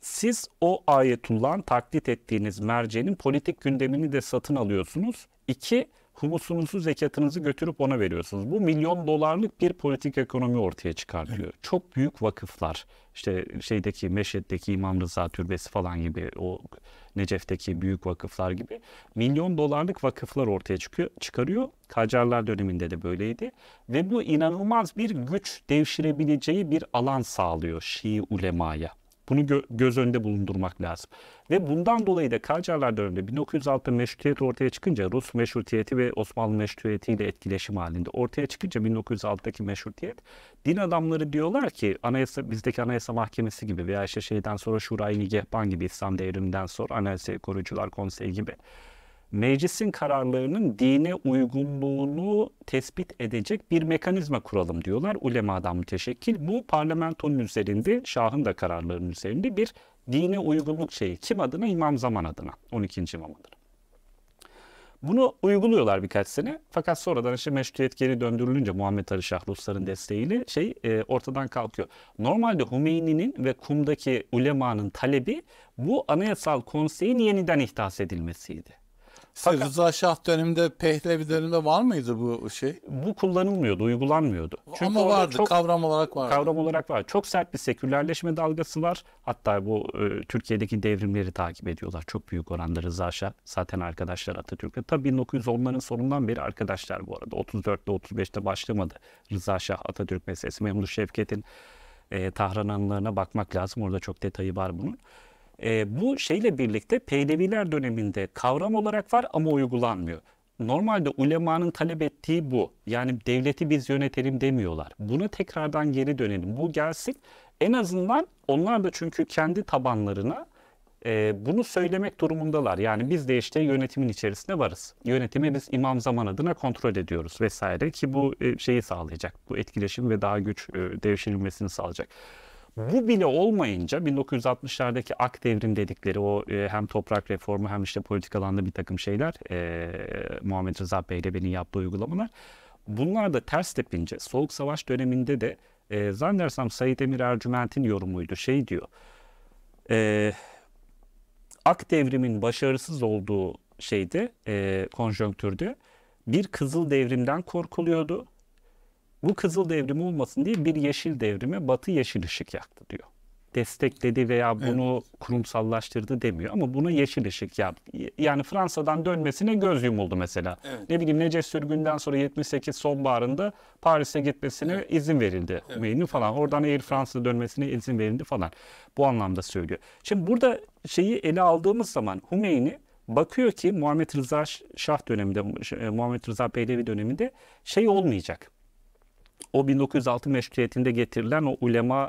siz o ayetullah'ın taklit ettiğiniz mercenin politik gündemini de satın alıyorsunuz. İki, humusunuzu, zekatınızı götürüp ona veriyorsunuz. Bu milyon dolarlık bir politik ekonomi ortaya çıkartıyor. Evet. Çok büyük vakıflar, işte şeydeki Meşhed'deki İmam Rıza Türbesi falan gibi, o Necef'teki büyük vakıflar gibi milyon dolarlık vakıflar ortaya çıkarıyor. Kacarlar döneminde de böyleydi. Ve bu inanılmaz bir güç devşirebileceği bir alan sağlıyor Şii ulemaya. Bunu göz önünde bulundurmak lazım. Ve bundan dolayı da Kacarlar döneminde 1906 meşrutiyet ortaya çıkınca, Rus meşrutiyeti ve Osmanlı meşrutiyeti ile etkileşim halinde ortaya çıkınca 1906'daki meşrutiyet, din adamları diyorlar ki bizdeki Anayasa Mahkemesi gibi veya işte şeyden sonra Şura-i Nigehban gibi, İslam devriminden sonra Anayasa Korucular Konseyi gibi meclisin kararlarının dine uygunluğunu tespit edecek bir mekanizma kuralım diyorlar. Ulemadan müteşekkil. Bu parlamentonun üzerinde, şahın da kararlarının üzerinde bir dine uygunluk şeyi. Kim adına? İmam Zaman adına. 12. İmam adına. Bunu uyguluyorlar birkaç sene. Fakat sonradan işte meşrutiyet geri döndürülünce Muhammed Ali Şah Rusların desteğiyle ortadan kalkıyor. Normalde Hümeyni'nin ve Kum'daki ulemanın talebi bu anayasal konseyin yeniden ihdas edilmesiydi. Fakat Rıza Şah döneminde, Pehlevi döneminde var mıydı bu şey? Bu kullanılmıyordu, uygulanmıyordu. Çünkü ama vardı, kavram olarak vardı. Kavram olarak var. Çok sert bir sekülerleşme dalgası var. Hatta bu Türkiye'deki devrimleri takip ediyorlar. Çok büyük oranda Rıza Şah. Zaten arkadaşlar Atatürk'e. Tabii 1910'ların sonundan beri arkadaşlar bu arada. 34'te 35'te başlamadı Rıza Şah Atatürk meselesi. Memduh Şevket'in Tahrananlarına bakmak lazım. Orada çok detayı var bunun. Bu şeyle birlikte Pehleviler döneminde kavram olarak var ama uygulanmıyor. Normalde ulemanın talep ettiği bu. Yani devleti biz yönetelim demiyorlar. Buna tekrardan geri dönelim. Bu gelsin. En azından onlar da çünkü kendi tabanlarına bunu söylemek durumundalar. Yani biz de işte yönetimin içerisinde varız. Yönetimi biz İmam Zaman adına kontrol ediyoruz vesaire ki bu şeyi sağlayacak. Bu etkileşim ve daha güç devşirilmesini sağlayacak. Bu bile olmayınca 1960'lardaki Ak Devrim dedikleri o hem toprak reformu hem işte politik alanda bir takım şeyler, Muhammed Rıza Pehlevi'nin yaptığı uygulamalar, bunlar da ters tepince Soğuk Savaş döneminde de zannedersem Said Emir Ercüment'in yorumuydu, şey diyor, Ak Devrim'in başarısız olduğu şeyde, konjonktürde bir Kızıl Devrim'den korkuluyordu. Bu Kızıl Devrim olmasın diye bir Yeşil Devrim'e Batı yeşil ışık yaktı diyor. Destekledi veya bunu kurumsallaştırdı demiyor ama buna yeşil ışık yaktı. Yani Fransa'dan dönmesine göz yumuldu mesela. Evet. Ne bileyim, Necef sürgünden sonra 78 sonbaharında Paris'e gitmesine izin verildi. Evet. Falan. Oradan Air France'a dönmesine izin verildi falan. Bu anlamda söylüyor. Şimdi burada şeyi ele aldığımız zaman Hümeyni bakıyor ki Muhammed Rıza Şah döneminde, Muhammed Rıza Pehlevi döneminde şey olmayacak. O 1906 meşrutiyetinde getirilen o ulema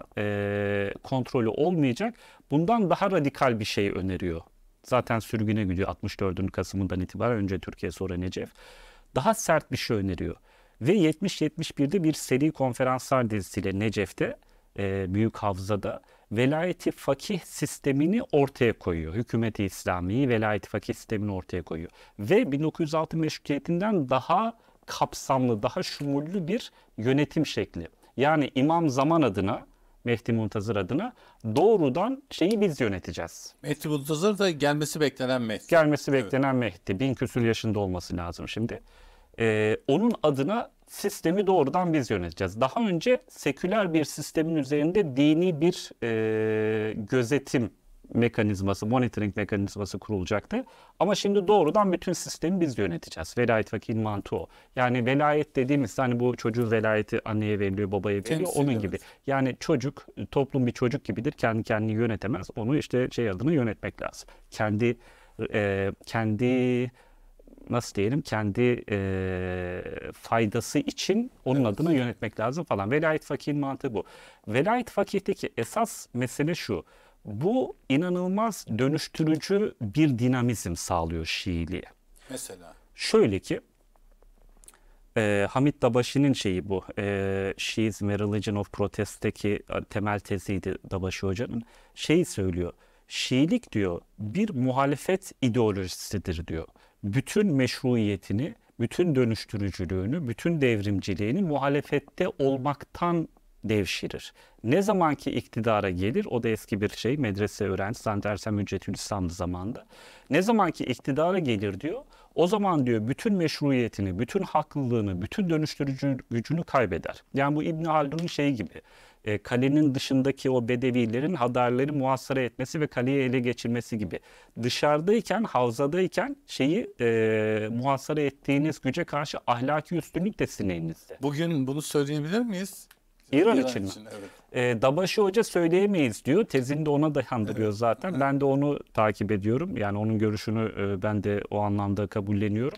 kontrolü olmayacak. Bundan daha radikal bir şey öneriyor. Zaten sürgüne gidiyor 64. Kasım'dan itibaren, önce Türkiye sonra Necef. Daha sert bir şey öneriyor. Ve 70-71'de bir seri konferanslar dizisiyle Necef'te, Büyük Havza'da velayeti fakih sistemini ortaya koyuyor. Hükümeti İslami'yi, velayeti fakih sistemini ortaya koyuyor. Ve 1906 meşrutiyetinden daha kapsamlı, daha şumullü bir yönetim şekli. Yani İmam Zaman adına, Mehdi Muntazır adına doğrudan şeyi biz yöneteceğiz. Mehdi Muntazır da gelmesi beklenen Mehdi. Gelmesi beklenen Mehdi. 1000 küsur yaşında olması lazım şimdi. Onun adına sistemi doğrudan biz yöneteceğiz. Daha önce seküler bir sistemin üzerinde dini bir gözetim mekanizması, monitoring mekanizması kurulacaktı. Ama şimdi doğrudan bütün sistemi biz yöneteceğiz. Velayet fakihin mantığı o. Yani velayet dediğimiz, hani bu çocuğun velayeti anneye veriliyor, babaya veriliyor, temsil, onun gibi. Yani çocuk, toplum bir çocuk gibidir. Kendi kendini yönetemez. Onu işte adına yönetmek lazım. Kendi faydası için onun adına yönetmek lazım falan. Velayet fakihin mantığı bu. Velayet fakihteki esas mesele şu. Bu inanılmaz dönüştürücü bir dinamizm sağlıyor Şiiliğe. Mesela? Şöyle ki, Hamid Dabaşi'nin şeyi bu, Shiism ve Religion of Protest'teki temel teziydi Dabaşi Hoca'nın. Şeyi söylüyor, Şiilik diyor bir muhalefet ideolojisidir diyor. Bütün meşruiyetini, bütün dönüştürücülüğünü, bütün devrimciliğini muhalefette olmaktan devşirir. Ne zamanki iktidara gelir, o da eski bir şey, medrese öğrencisi, Zannedersem Hüccetülislam'dı zamanında. Ne zamanki iktidara gelir diyor, O zaman diyor bütün meşruiyetini, bütün haklılığını, bütün dönüştürücü gücünü kaybeder. Yani bu İbn Haldun'un şeyi gibi, kalenin dışındaki o bedevilerin hadarları muhasara etmesi ve kaleyi ele geçirmesi gibi. Dışarıdayken, havzadayken şeyi muhasara ettiğiniz güce karşı ahlaki üstünlük de sineğinizde. Bugün bunu söyleyebilir miyiz? İran için mi? Evet. Dabaşı Hoca söyleyemeyiz diyor. Tezini de ona dayandırıyor evet. Zaten. Ben de onu takip ediyorum. Yani onun görüşünü ben de o anlamda kabulleniyorum.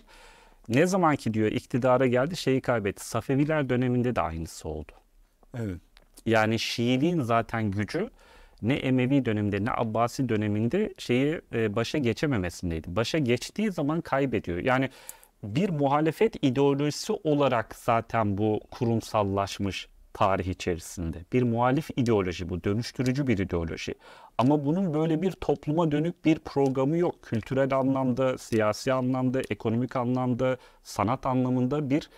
Ne zaman ki diyor iktidara geldi şeyi kaybetti. Safeviler döneminde de aynısı oldu. Evet. Yani Şiiliğin zaten gücü ne Emevi döneminde ne Abbasi döneminde şeyi başa geçememesindeydi. Başa geçtiği zaman kaybediyor. Yani bir muhalefet ideolojisi olarak zaten bu kurumsallaşmış. Tarih içerisinde. Bir muhalif ideoloji bu, dönüştürücü bir ideoloji. Ama bunun böyle bir topluma dönük bir programı yok. Kültürel anlamda, siyasi anlamda, ekonomik anlamda, sanat anlamında bir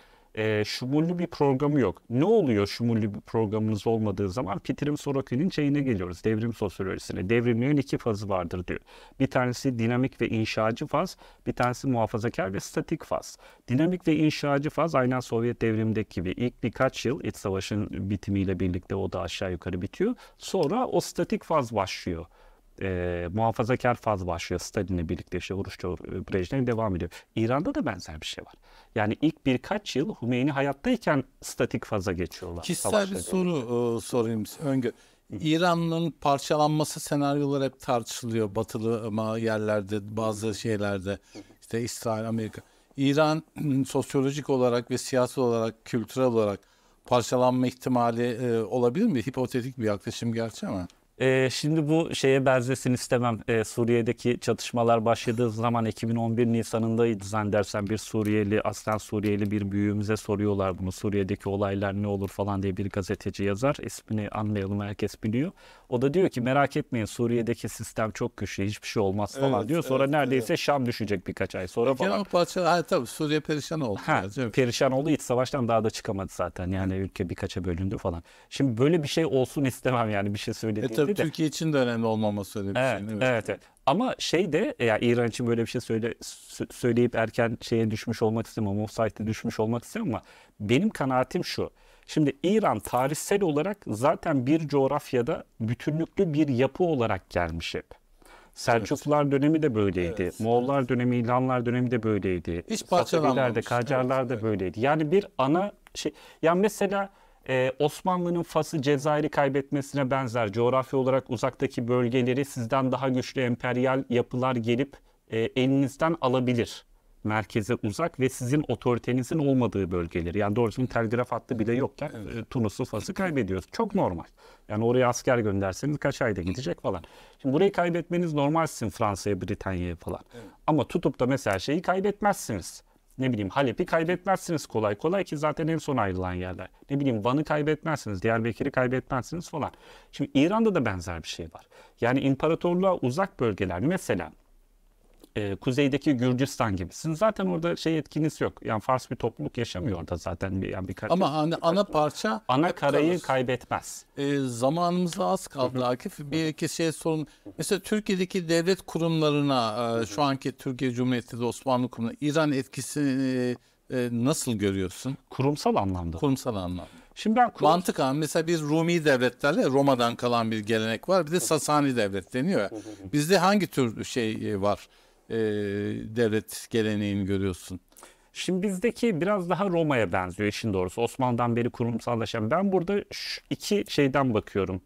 şumullü bir programı yok. Ne oluyor şumullü bir programınız olmadığı zaman? Pitirim Sorokin'in şeyine geliyoruz, devrim sosyolojisine. Devrimlerin iki fazı vardır diyor. Bir tanesi dinamik ve inşacı faz, bir tanesi muhafazakar ve statik faz. Dinamik ve inşacı faz aynen Sovyet devrimindeki gibi ilk birkaç yıl, iç savaşın bitimiyle birlikte o da aşağı yukarı bitiyor. Sonra o statik faz başlıyor. Muhafazakar faz başlıyor. Stalin'le birlikte işte Uruşçov, Brejnev devam ediyor. İran'da da benzer bir şey var. Yani ilk birkaç yıl Hümeyni hayattayken statik faza geçiyorlar. Kişisel bir soru sorayım. İran'ın parçalanması senaryoları hep tartışılıyor. Batılı yerlerde, bazı şeylerde. İşte İsrail, Amerika. İran sosyolojik olarak ve siyasi olarak, kültürel olarak parçalanma ihtimali olabilir mi? Hipotetik bir yaklaşım gerçi ama. Şimdi bu şeye benzesin istemem. Suriye'deki çatışmalar başladığı zaman 2011 Nisan'ındaydı zannedersem bir Suriyeli, aslen Suriyeli bir büyüğümüze soruyorlar bunu. Suriye'deki olaylar ne olur falan diye bir gazeteci yazar. İsmini anlayalım, herkes biliyor. O da diyor ki merak etmeyin Suriye'deki sistem çok güçlü, hiçbir şey olmaz falan diyor. Sonra neredeyse Şam düşecek birkaç ay sonra falan. Tabii Suriye perişan oldu. Perişan oldu, iç savaştan daha da çıkamadı zaten. Yani ülke birkaça bölündü falan. Şimdi böyle bir şey olsun istemem yani bir şey söylediğim. Türkiye için de önemli olmaması öyle bir şey. Evet. Ama şey de yani İran için böyle bir şey söyleyip erken şeye düşmüş olmak istemem, offside'e düşmüş olmak istemem ama benim kanaatim şu. Şimdi İran tarihsel olarak zaten bir coğrafyada bütünlüklü bir yapı olarak gelmiş hep. Selçuklular dönemi de böyleydi. Evet. Moğollar dönemi, İlhanlar dönemi de böyleydi. Hiç parçalanmamıştı. Kacarlar da böyleydi. Yani bir ana şey. Yani mesela Osmanlı'nın Fas'ı, Cezayir'i kaybetmesine benzer coğrafya olarak uzaktaki bölgeleri sizden daha güçlü emperyal yapılar gelip elinizden alabilir. Merkeze uzak ve sizin otoritenizin olmadığı bölgeleri. Yani doğrusu telgraf hattı bile yokken Tunus'u, Fas'ı kaybediyoruz. Çok normal. Yani oraya asker gönderseniz kaç ayda gidecek falan. Şimdi burayı kaybetmeniz normal sizin Fransa'ya, Britanya'ya falan. Evet. Ama tutup da mesela şeyi kaybetmezsiniz. Ne bileyim Halep'i kaybetmezsiniz kolay kolay ki zaten en son ayrılan yerler. Ne bileyim Van'ı kaybetmezsiniz, Diyarbakır'ı kaybetmezsiniz falan. Şimdi İran'da da benzer bir şey var. Yani imparatorluğa uzak bölgeler mesela kuzeydeki Gürcistan gibisin. Zaten orada şey etkiniz yok. Yani Fars bir topluluk yaşamıyor orada zaten. Yani ama hani ana parça... Ana karayı kaybetmez. Zamanımızda az kaldı Akif. Bir iki şey sorun. Mesela Türkiye'deki devlet kurumlarına, şu anki Türkiye Cumhuriyeti de Osmanlı kurumlarına İran etkisini nasıl görüyorsun? Kurumsal anlamda. Kurumsal anlamda. Şimdi ben mantık anlamda mesela biz Rumi devletlerle Roma'dan kalan bir gelenek var. Bir de Sasani devlet deniyor ya. Bizde hangi tür şey var? Devlet geleneğini görüyorsun. Şimdi bizdeki biraz daha Roma'ya benziyor işin doğrusu. Osmanlı'dan beri kurumsallaşan. Ben burada iki şeyden bakıyorum.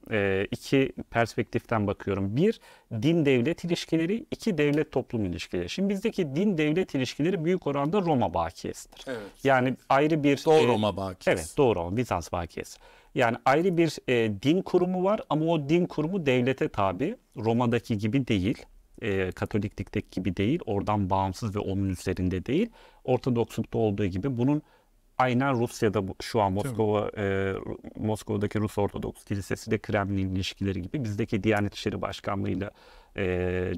İki perspektiften bakıyorum. Bir, din-devlet ilişkileri. İki, devlet-toplum ilişkileri. Şimdi bizdeki din-devlet ilişkileri büyük oranda Roma bakiyesidir. Evet. Yani ayrı bir... Doğu Roma bakiyesi. Evet, Doğu Roma, Bizans bakiyesi. Yani ayrı bir din kurumu var ama o din kurumu devlete tabi. Roma'daki gibi değil. Katoliklikteki gibi değil, oradan bağımsız ve onun üzerinde değil. Ortodokslukta olduğu gibi bunun aynen Rusya'da şu an Moskova, Moskova'daki Rus Ortodoks Kilisesi de Kremlin ilişkileri gibi bizdeki Diyanet İşleri Başkanlığı ile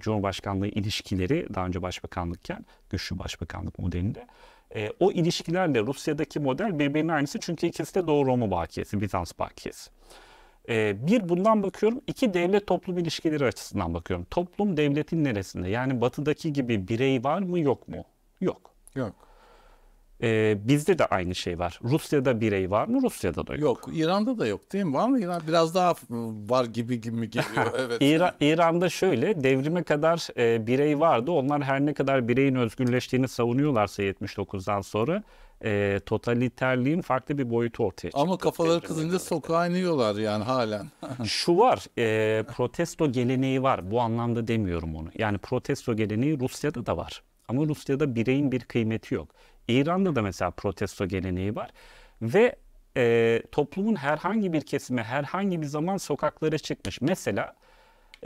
Cumhurbaşkanlığı ilişkileri daha önce başbakanlıkken güçlü başbakanlık modelinde o ilişkilerle Rusya'daki model birbirinin aynısı çünkü ikisi de Doğu Roma bakiyesi, Bizans bakiyesi. Bir bundan bakıyorum, iki devlet toplum ilişkileri açısından bakıyorum. Toplum devletin neresinde? Yani batıdaki gibi birey var mı yok mu? Yok. Yok. Bizde de aynı şey var. Rusya'da birey var mı? Rusya'da da yok. Yok. İran'da da yok değil mi? Var mı İran? Biraz daha var gibi geliyor. Evet. İran'da şöyle, devrime kadar birey vardı. Onlar her ne kadar bireyin özgürleştiğini savunuyorlarsa 79'dan sonra totaliterliğin farklı bir boyutu ortaya çıktı. Ama kafaları kızınca sokağa iniyorlar yani halen. Şu var, protesto geleneği var. Bu anlamda demiyorum onu. Yani protesto geleneği Rusya'da da var. Ama Rusya'da bireyin bir kıymeti yok. İran'da da mesela protesto geleneği var ve toplumun herhangi bir kesimi herhangi bir zaman sokaklara çıkmış. Mesela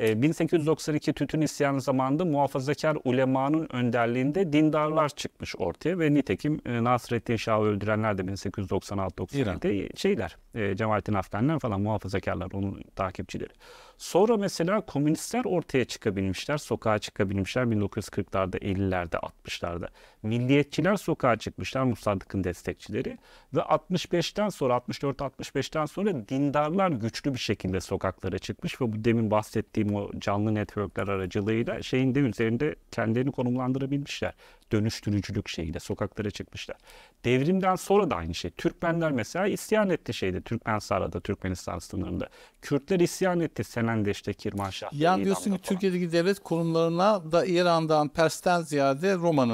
1892 tütün isyanı zamanında muhafazakar ulemanın önderliğinde dindarlar çıkmış ortaya ve nitekim Nasreddin Şah'ı öldürenler de 1896-97'de şeyler, Cemalettin Afganiler falan, muhafazakarlar, onun takipçileri. Sonra mesela komünistler ortaya çıkabilmişler, sokağa çıkabilmişler 1940'larda, 50'lerde, 60'larda. Milliyetçiler sokağa çıkmışlar, Musaddık'ın destekçileri ve 65'ten sonra, 64-65'ten sonra dindarlar güçlü bir şekilde sokaklara çıkmış ve bu demin bahsettiğim o canlı networkler aracılığıyla şeyin de üzerinde kendilerini konumlandırabilmişler. Dönüştürücülük şeyiyle sokaklara çıkmışlar. Devrimden sonra da aynı şey. Türkmenler mesela isyan etti şeyde, Türkmensaray'da, Türkmenistan sınırında. Kürtler isyan etti Senendeş'te, Kirmanşah'ta. Yani diyorsun ki Türkiye'deki devlet kurumlarına da İran'dan, Pers'ten ziyade Roma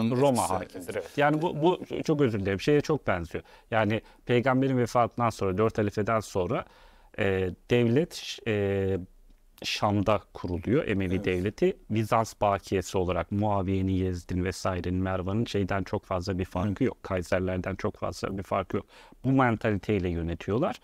hakimdir. Evet. Yani bu çok, özür dilerim, şeye çok benziyor. Yani Peygamber'in vefatından sonra, 4 halifeden sonra devlet Şam'da kuruluyor Emevi, evet, devleti. Bizans bakiyesi olarak Muaviye'nin, Yezdin vesairenin, Mervan'ın şeyden çok fazla bir farkı yok. Kaiserlerden çok fazla bir farkı yok. Bu mentaliteyle yönetiyorlar.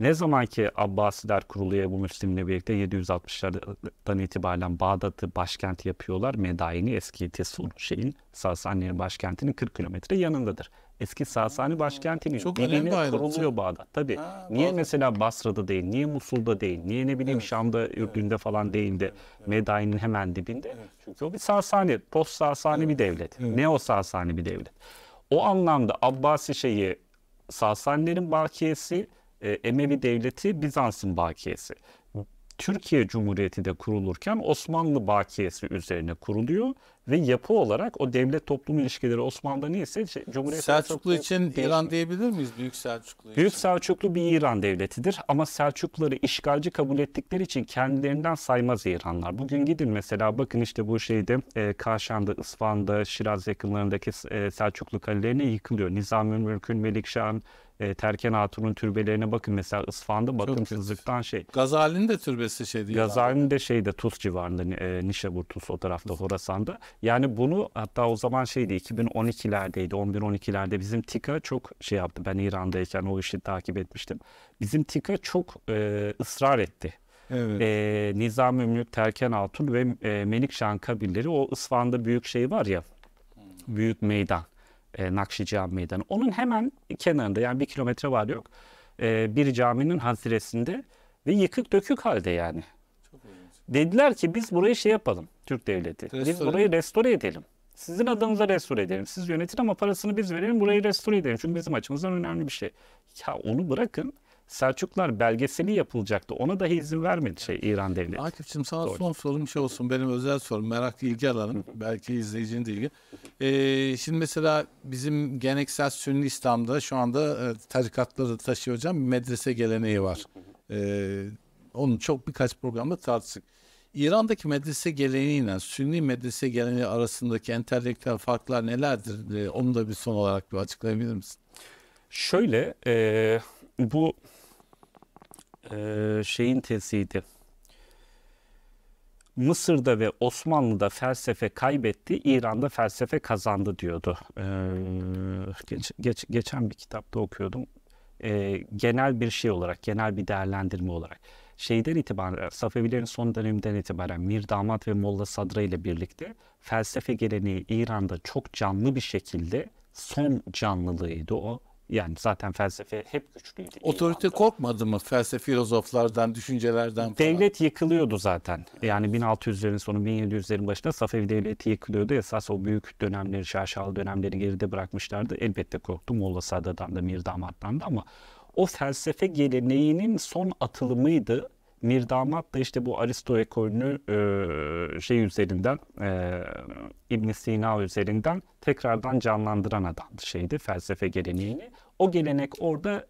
Ne zaman ki Abbasiler kuruluyor, bu Müslim'le birlikte 760'lardan itibaren Bağdat'ı başkent yapıyorlar. Medayini, eski Tesur şeyin, Sasani'nin başkentinin 40 kilometre yanındadır. Eski Sasani başkentinin diline kuruluyor Bağdat. Tabii. Ha, niye mesela Basra'da değil, niye Musul'da değil, niye ne bileyim, evet, Şam'da, Ürdün'de, evet, falan değil de, evet, Medayinin hemen dibinde. Evet. Çünkü o bir Sasani, post Sasani, evet, bir devlet. Evet. Neo Sasani bir devlet. O anlamda Abbasi şeyi Sasanilerin bakiyesi, Emevi devleti Bizans'ın bakiyesi. Türkiye Cumhuriyeti de kurulurken Osmanlı bakiyesi üzerine kuruluyor ve yapı olarak o devlet toplum ilişkileri Osmanlı'da neyse Cumhuriyet Selçuklu için değişmiyor. İran diyebilir miyiz Büyük Selçuklu için? Büyük Selçuklu bir İran devletidir ama Selçukluları işgalci kabul ettikleri için kendilerinden saymaz İranlar. Bugün gidin mesela bakın işte bu şeyde Kaşan'da, İsfahan'da, Şiraz yakınlarındaki Selçuklu kalelerine yıkılıyor. Nizamülmülk'ün, Melikşah'ın, Terken Hatun'un türbelerine bakın mesela İsfahan'da, bakımsızlıktan şey. Gazali'nin de türbesi şeydi. Gazali'nin de şeyde Tuz civarında, Nişabur, Tuz o tarafta, Horasan'da. Yani bunu hatta o zaman şeydi, 2012'lerdeydi, 11-12'lerde bizim TİKA çok şey yaptı. Ben İran'dayken o işi takip etmiştim. Bizim TİKA çok ısrar etti. Evet. Nizamülmülk, Terken Hatun ve Melikşah'ın kabirleri, o İsfahan'da büyük şey var ya, büyük meydan. Nakşi Cami Meydanı. Onun hemen kenarında, yani 1 kilometre var yok, bir caminin haziresinde ve yıkık dökük halde yani. Çok dediler ki biz burayı şey yapalım, Türk devleti. Biz burayı restore edelim. Sizin adınıza restore edelim. Siz yönetin ama parasını biz verelim, burayı restore edelim. Çünkü bizim açımızdan önemli bir şey. Ya onu bırakın. Selçuklar belgeseli yapılacaktı. Ona dahi izin vermedi İran devleti. Akif'cim sana son sorum şey olsun. Benim özel sorum. Meraklı ilgi alanım. Belki izleyicinin de ilgi. Şimdi mesela bizim geleneksel Sünni İslam'da şu anda tarikatları taşıyor hocam. Medrese geleneği var. Onu çok birkaç programda tartıştık. İran'daki medrese geleneğiyle Sünni medrese geleneği arasındaki entelektüel farklar nelerdir? Onu da bir son olarak bir açıklayabilir misin? Şöyle... bu şeyin teziydi. Mısır'da ve Osmanlı'da felsefe kaybetti, İran'da felsefe kazandı diyordu. Geçen bir kitapta okuyordum. Genel bir şey olarak, genel bir değerlendirme olarak. Şeyden itibaren, Safevilerin son döneminden itibaren Mir Damat ve Molla Sadra ile birlikte felsefe geleneği İran'da çok canlı bir şekilde, son canlılığıydı o. Yani zaten felsefe hep güçlüydü. Otorite korkmadı mı felsefe filozoflardan, düşüncelerden falan? Devlet yıkılıyordu zaten. Yani 1600'lerin sonu, 1700'lerin başında Safevi devleti yıkılıyordu. Esas o büyük dönemleri, şaşalı dönemleri geride bırakmışlardı. Elbette korktu Molla Sadra'dan da, Mir Damat'tan da ama o felsefe geleneğinin son atılımıydı Mirdamat da işte bu Aristo ekolünü şey üzerinden, İbn Sina üzerinden tekrardan canlandıran adamdı, şeydi, felsefe geleneğini. O gelenek orada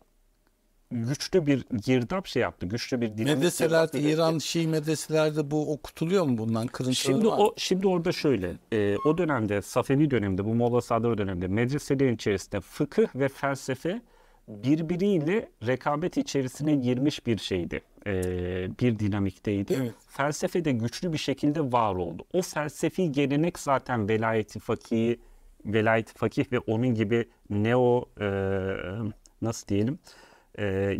güçlü bir girdap şey yaptı, güçlü bir dinamik. Medreselerde, İran Şii medreselerde bu okutuluyor mu bundan? Kırıntıları şimdi var. Şimdi orada şöyle, o dönemde, Safevi döneminde, bu Molla Sadır döneminde medreselerin içerisinde fıkıh ve felsefe birbiriyle rekabet içerisine girmiş bir şeydi, bir dinamikteydi. Evet. Felsefe de güçlü bir şekilde var oldu. O felsefi gelenek zaten velayet-i fakih ve onun gibi neo, nasıl diyelim,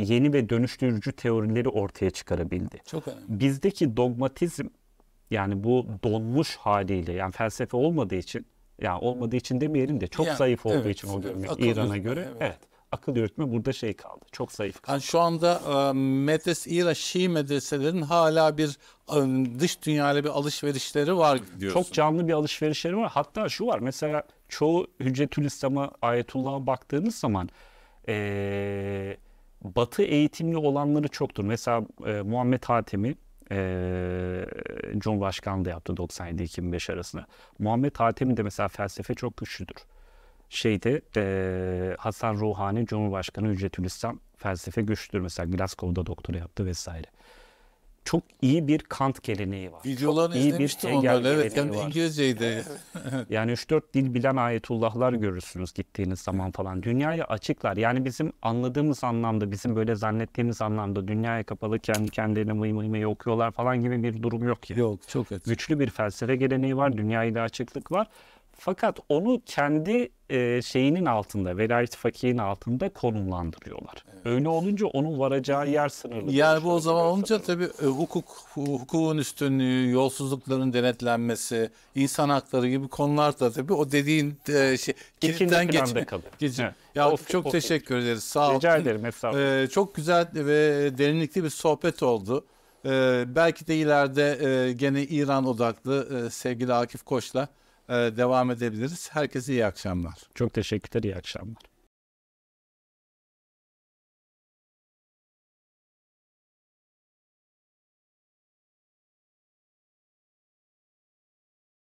yeni ve dönüştürücü teorileri ortaya çıkarabildi. Çok önemli. Bizdeki dogmatizm, yani bu donmuş haliyle, yani felsefe olmadığı için, yani olmadığı için demeyelim de çok zayıf olduğu için o dönem İran'a göre. Evet. Akıl yürütme burada şey kaldı, çok zayıf kaldı. Yani şu anda İran Şii medreselerin hala bir dış dünyayla bir alışverişleri var diyorsun. Çok canlı bir alışverişleri var. Hatta şu var, mesela çoğu Hüccetülislam'a, Ayetullah'a baktığınız zaman Batı eğitimli olanları çoktur. Mesela Muhammed Hatemi Cumhurbaşkanlığı da yaptı 97-2005 arasında. Muhammed Hatemi de mesela felsefe çok güçlüdür. Şeyde Hasan Ruhani Cumhurbaşkanı Hüccetülislam felsefe güçlüdür. Mesela Glasgow'da doktora yaptı vesaire. Çok iyi bir Kant geleneği var. Videolarını izlemiştim onları. Evet, yani İngilizceydi. Yani 3-4 dil bilen ayetullahlar görürsünüz gittiğiniz zaman falan. Dünyaya açıklar. Yani bizim anladığımız anlamda, bizim böyle zannettiğimiz anlamda dünyaya kapalı, kendi kendilerine mıy mıy okuyorlar falan gibi bir durum yok ya. Yani. Yok, çok açık. Güçlü bir felsefe geleneği var. Dünyayla açıklık var. Fakat onu kendi şeyinin altında, velayet-i fakihin altında konumlandırıyorlar. Evet. Öyle olunca onun varacağı yer sınırlı. Yer bu o zaman olunca tabii hukukun üstünlüğü, yolsuzlukların denetlenmesi, insan hakları gibi konular da tabii o dediğin şey kilitten geçin. Evet. Ya çok teşekkür ederiz. Sağ olun. Rica ederim. Çok güzel ve derinlikli bir sohbet oldu. Belki de ileride gene İran odaklı sevgili Akif Koç'la devam edebiliriz. Herkese iyi akşamlar. Çok teşekkürler, iyi akşamlar.